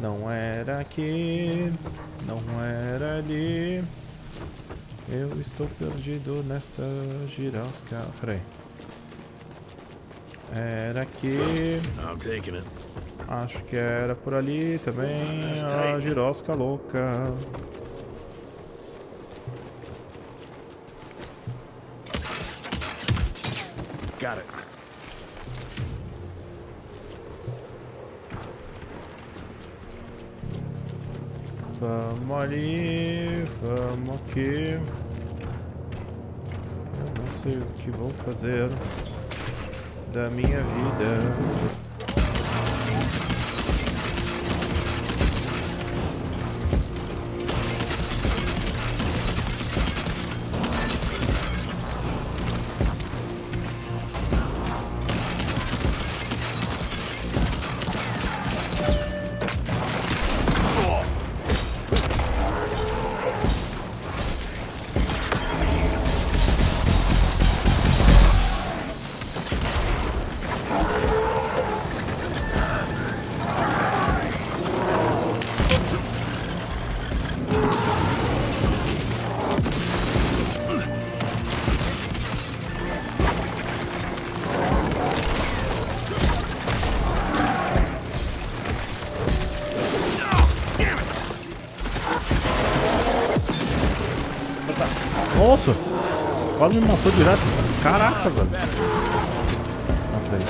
Não era aqui, não era ali. Eu estou perdido nesta girasca. Peraí. Era aqui. Acho que era por ali também. A girosca louca. Got it. Vamos ali, vamos aqui. Eu não sei o que vou fazer da minha vida. Nossa, quase me matou direto. Caraca, velho. Mata aí.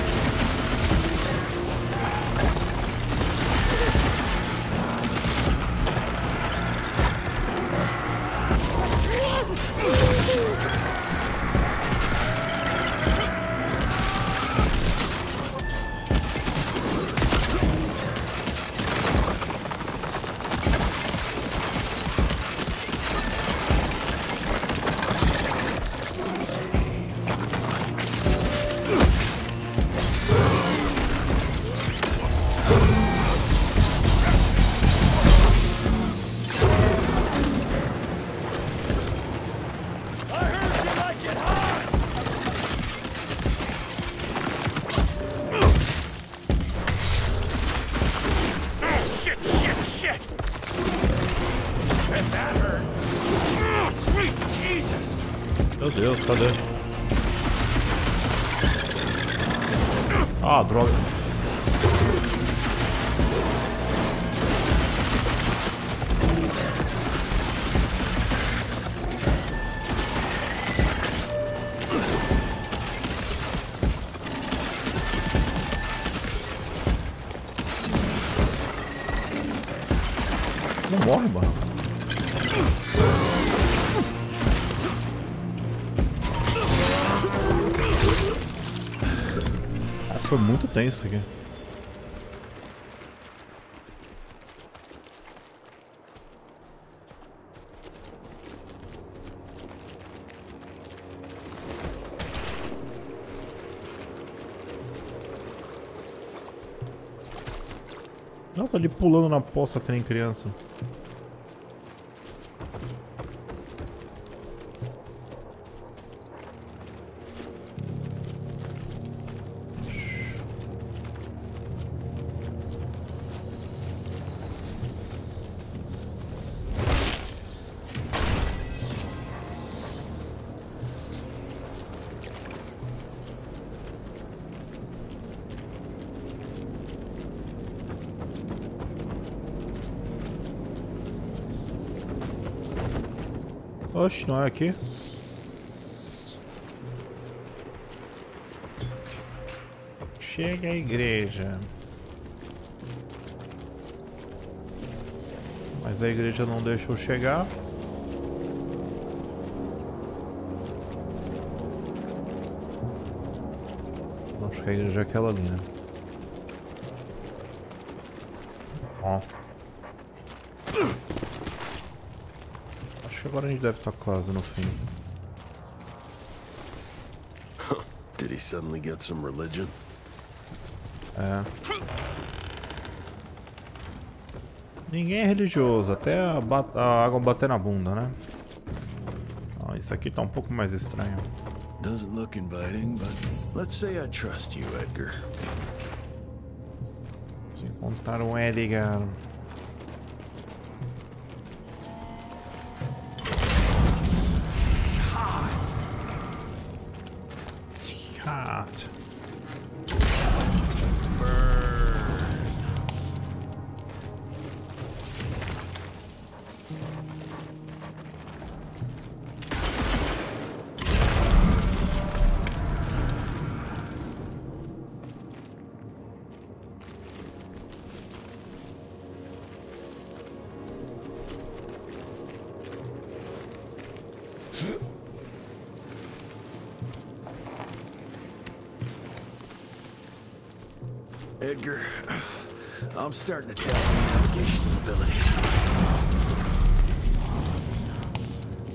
computador. Ah, droga. Não morre, mano. Ah, foi muito tenso aqui. Nossa, ali pulando na poça que nem criança. Oxe, não é aqui? Chega à igreja. Mas a igreja não deixa eu chegar. Acho que a igreja é aquela ali, né? Ó. Agora a gente deve estar quase no fim. Did he suddenly get some religion? É. Ninguém é religioso, até a água bater na bunda, né? Ah, isso aqui tá um pouco mais estranho. Doesn't look inviting, but let's say I trust you, Edgar. Vamos encontrar o Edgar. Edgar, I'm starting to tell my navigational abilities.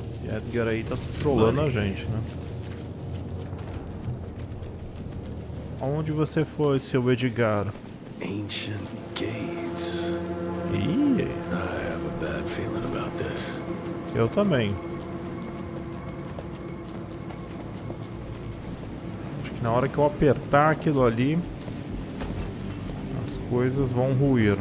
Esse Edgar aí tá trollando a gente, né? Aonde você foi, seu Edgar? Ancient Gates. Ih, I have a bad feeling about this. Eu também. Acho que na hora que eu apertar aquilo ali, coisas vão ruir.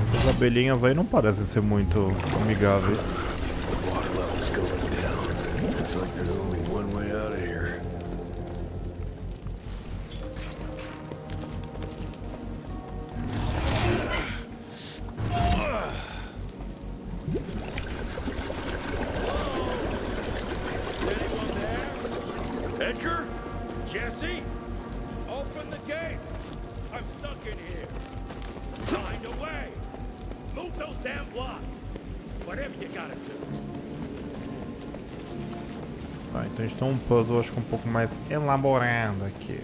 Essas abelhinhas aí não parecem ser muito amigáveis. Edgar? Jesse? Open the gate! I'm stuck in here. Find a way! Move those damn blocks! Whatever you gotta do. Ah, então a gente tem um puzzle, acho que um pouco mais elaborado aqui.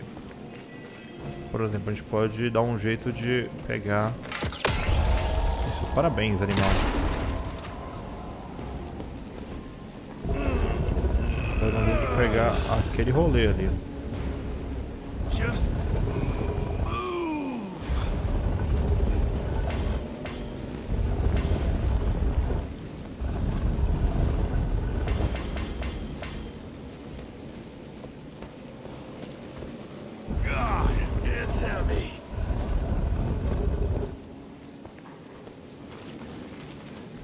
Por exemplo, a gente pode dar um jeito de pegar... Isso, parabéns, animal. Pegar aquele rolê ali. Just move. Sammy.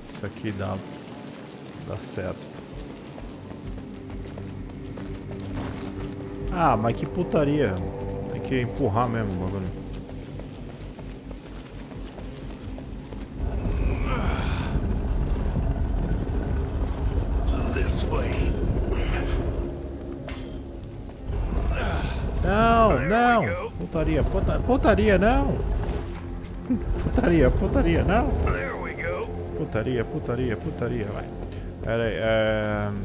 Isso aqui dá certo. Ah, mas que putaria. Tem que empurrar mesmo o bagulho. Não, putaria, putaria não. Putaria, putaria não. Putaria, putaria, putaria, vai. Pera aí,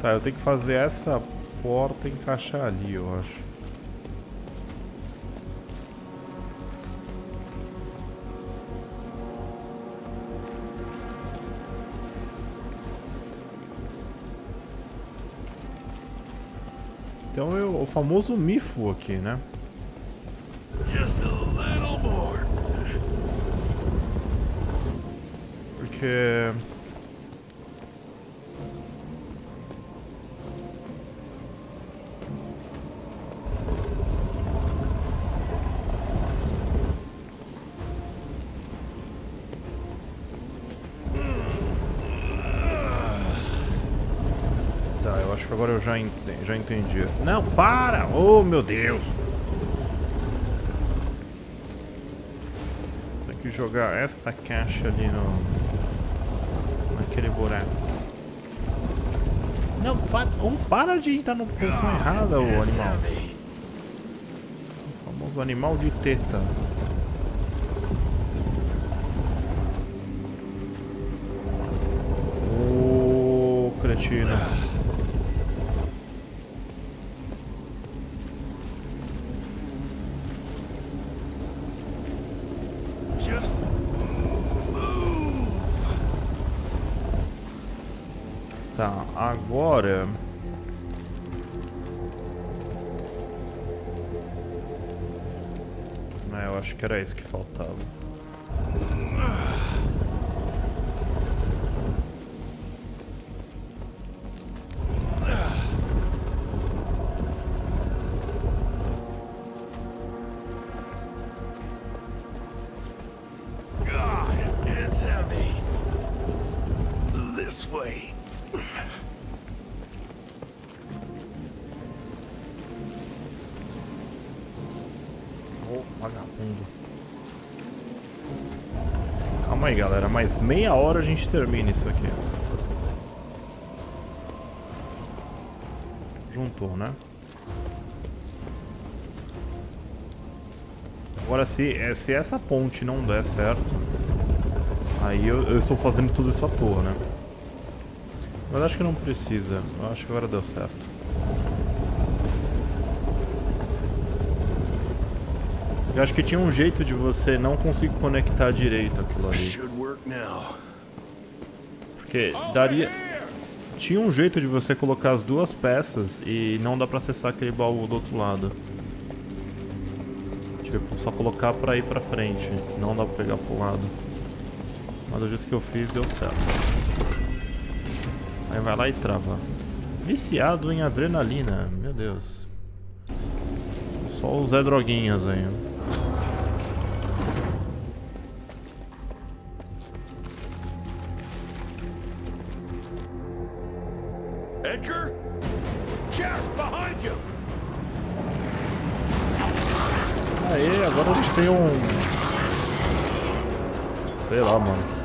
tá, eu tenho que fazer essa porta encaixar ali, eu acho. Então eu, o famoso mifo aqui, né? Just a little more. Porque agora eu já entendi. Não, para! Oh, meu Deus! Tem que jogar esta caixa ali no... naquele buraco. Não, para de entrar na posição errada, o animal. O famoso animal de teta. Ô, cretino. Tá, agora eu acho que era isso que faltava. Mas meia hora a gente termina isso aqui. Juntou, né? Agora se essa ponte não der certo, aí eu estou fazendo tudo isso à toa, né? Mas acho que não precisa. Eu acho que agora deu certo. Eu acho que tinha um jeito de você não conseguir conectar direito aquilo ali. Porque daria... Tinha um jeito de você colocar as duas peças e não dá pra acessar aquele baú do outro lado. Tipo, só colocar pra ir pra frente, não dá pra pegar pro lado. Mas do jeito que eu fiz, deu certo. Aí vai lá e trava. Viciado em adrenalina, meu Deus. Só os Zé Droguinhas aí. Edgar? Jeff, behind you! Aê, agora a gente tem um... sei lá, mano.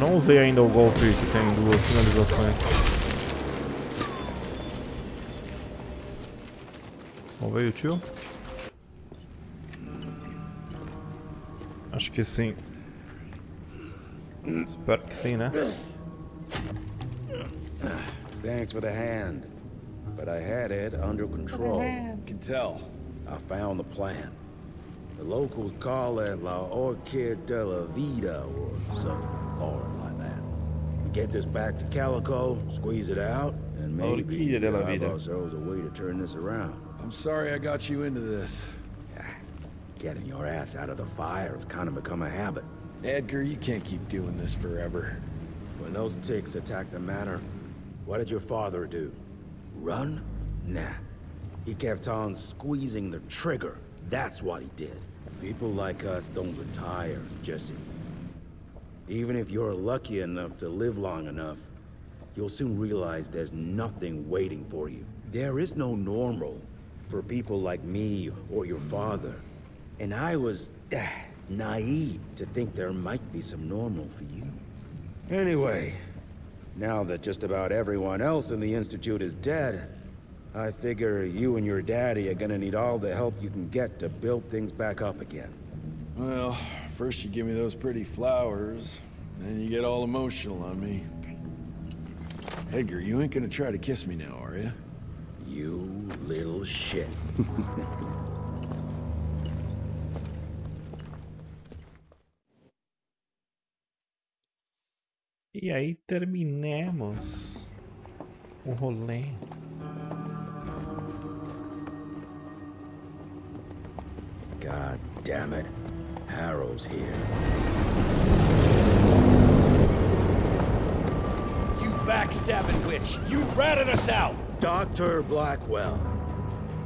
Não usei ainda o golpe que tem duas finalizações. Salvei o tio. Acho que sim. Espero que sim, né? Thanks for the hand. But I had it under control. You can tell. I found the plan. The locals call it La Orchid de la Vida or something foreign like that. We get this back to Calico, squeeze it out, and maybe have ourselves a way to turn this around. I'm sorry I got you into this. Getting your ass out of the fire has kind of become a habit. Edgar, you can't keep doing this forever. When those ticks attacked the manor, what did your father do? Run? Nah. He kept on squeezing the trigger. That's what he did. People like us don't retire, Jesse. Even if you're lucky enough to live long enough, you'll soon realize there's nothing waiting for you. There is no normal for people like me or your father. And I was naive to think there might be some normal for you. Anyway, now that just about everyone else in the Institute is dead, I figure you and your daddy are gonna need all the help you can get to build things back up again. Well, first you give me those pretty flowers, then you get all emotional on me. Edgar, you ain't gonna try to kiss me now, are you? You little shit. E aí terminamos o rolê. God damn it, Harrow's here. You backstabbing witch! You ratted us out! Dr. Blackwell,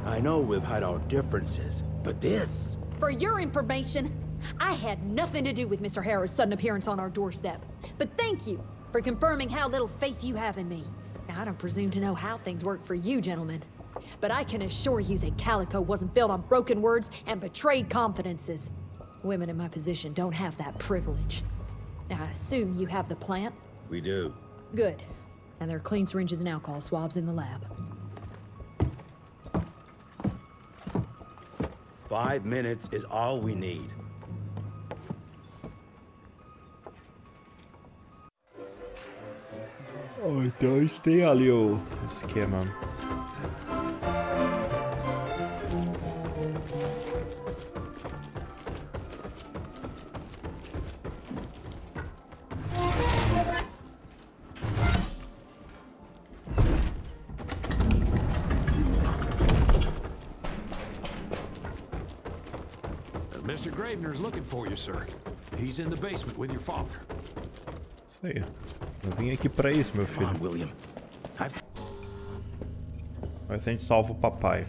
I know we've had our differences, but this... For your information, I had nothing to do with Mr. Harrow's sudden appearance on our doorstep. But thank you for confirming how little faith you have in me. Now, I don't presume to know how things work for you, gentlemen. But I can assure you that Calico wasn't built on broken words and betrayed confidences. Women in my position don't have that privilege. Now, I assume you have the plant? We do. Good. And there are clean syringes and alcohol swabs in the lab. 5 minutes is all we need. Oh, então tem ali o esquema. Mr. Gravenor's looking for you, sir. He's in the basement with your father. Isso aí. Eu vim aqui pra isso, meu filho. Mas a gente salva o papai.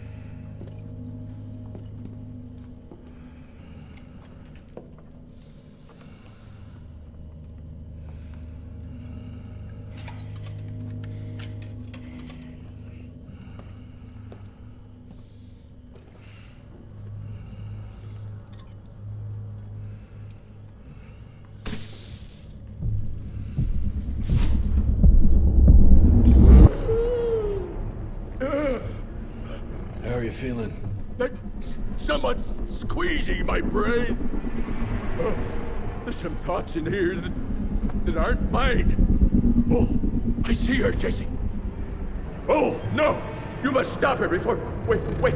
Feeling that someone's squeezing my brain. There's some thoughts in here that aren't mine. Oh, I see her, Jesse. Oh no, you must stop her before. Wait.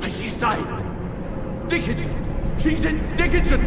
I see a sign. Dickinson. She's in Dickinson.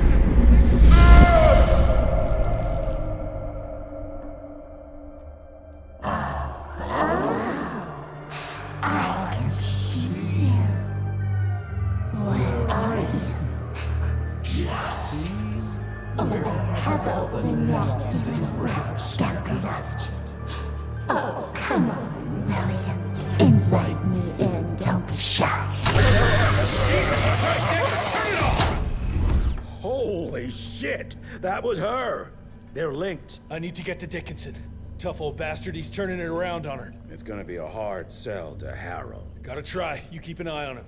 They're linked. I need to get to Dickinson. Tough old bastard, he's turning it around on her. It's gonna be a hard sell to Harrow. Gotta try. You keep an eye on him.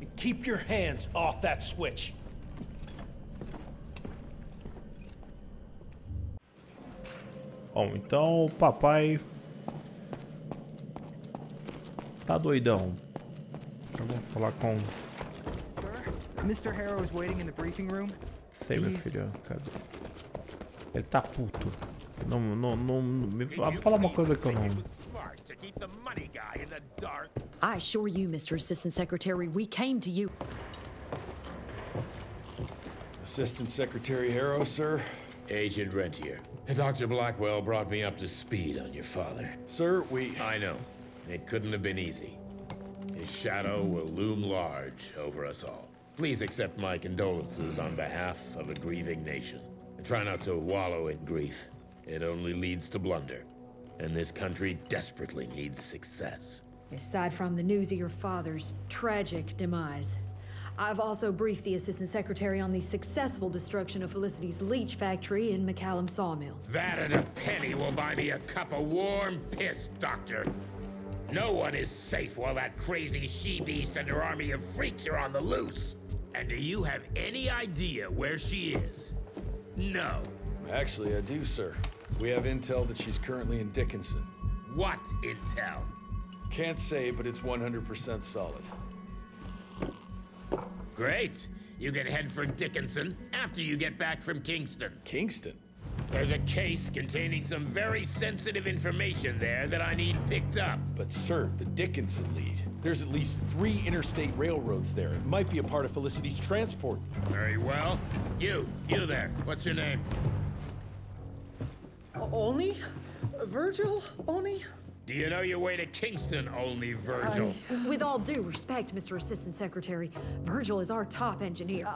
And keep your hands off that switch. Bom, então o papai tá doidão. Eu vou falar com Mr. Harrow is waiting in the briefing room. Sei, meu filho. Ele tá puto. Não, me fala uma coisa que eu não. I assure you, Mr. Assistant Secretary, we came to you. Assistant Secretary Harrow, sir. Agent Rentier. Dr. Blackwell brought me up to speed on your father. Sir, we... I know. It couldn't have been easy. His shadow will loom large over us all. Please accept my condolences on behalf of a grieving nation. And try not to wallow in grief. It only leads to blunder. And this country desperately needs success. Aside from the news of your father's tragic demise, I've also briefed the Assistant Secretary on the successful destruction of Felicity's leech factory in McCallum Sawmill. That and a penny will buy me a cup of warm piss, Doctor. No one is safe while that crazy she-beast and her army of freaks are on the loose. And do you have any idea where she is? No. Actually, I do, sir. We have intel that she's currently in Dickinson. What intel? Can't say, but it's 100% solid. Great. You can head for Dickinson after you get back from Kingston. Kingston? There's a case containing some very sensitive information there that I need picked up. But sir, the Dickinson lead. There's at least 3 interstate railroads there. It might be a part of Felicity's transport. Very well. You there. What's your name? Olney? Virgil Olney? Do you know your way to Kingston, Olney, Virgil? With all due respect, Mr. Assistant Secretary, Virgil is our top engineer.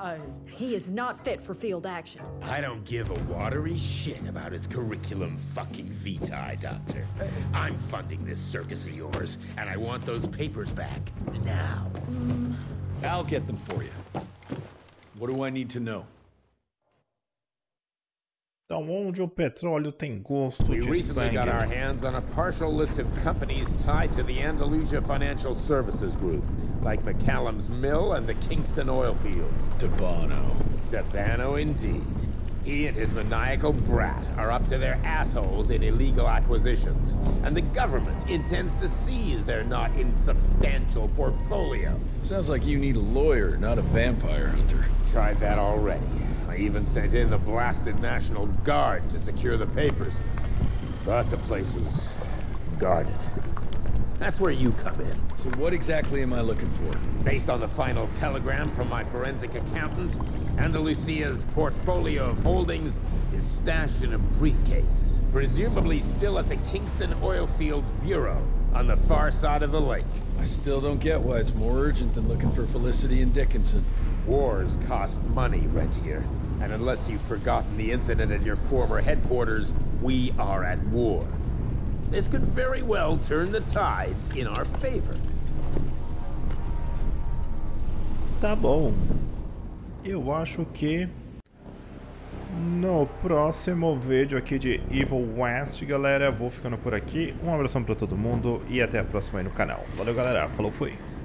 He is not fit for field action. I don't give a watery shit about his curriculum fucking vitae, Doctor. I'm funding this circus of yours, and I want those papers back now. I'll get them for you. What do I need to know? Então, onde o petróleo tem gosto de sangue. We recently got our hands on a partial list of companies tied to the Andalusia Financial Services Group, like McCallum's mill and the Kingston oil fields. D'Abano. D'Abano indeed. He and his maniacal brat are up to their assholes in illegal acquisitions, and the government intends to seize their not insubstantial portfolio. Sounds like you need a lawyer, not a vampire hunter. Tried that already. I even sent in the blasted National Guard to secure the papers. But the place was guarded. That's where you come in. So what exactly am I looking for? Based on the final telegram from my forensic accountant, Andalusia's portfolio of holdings is stashed in a briefcase, presumably still at the Kingston Oil Fields Bureau on the far side of the lake. I still don't get why it's more urgent than looking for Felicity and Dickinson. Wars cost money, Rentier. And unless you've forgotten the incident at your former headquarters, we are at war. This could very well turn the tides in our favor. Tá bom. Eu acho que no próximo vídeo aqui de Evil West, galera, vou ficando por aqui. Um abração pra todo mundo e até a próxima aí no canal. Valeu, galera. Falou, fui.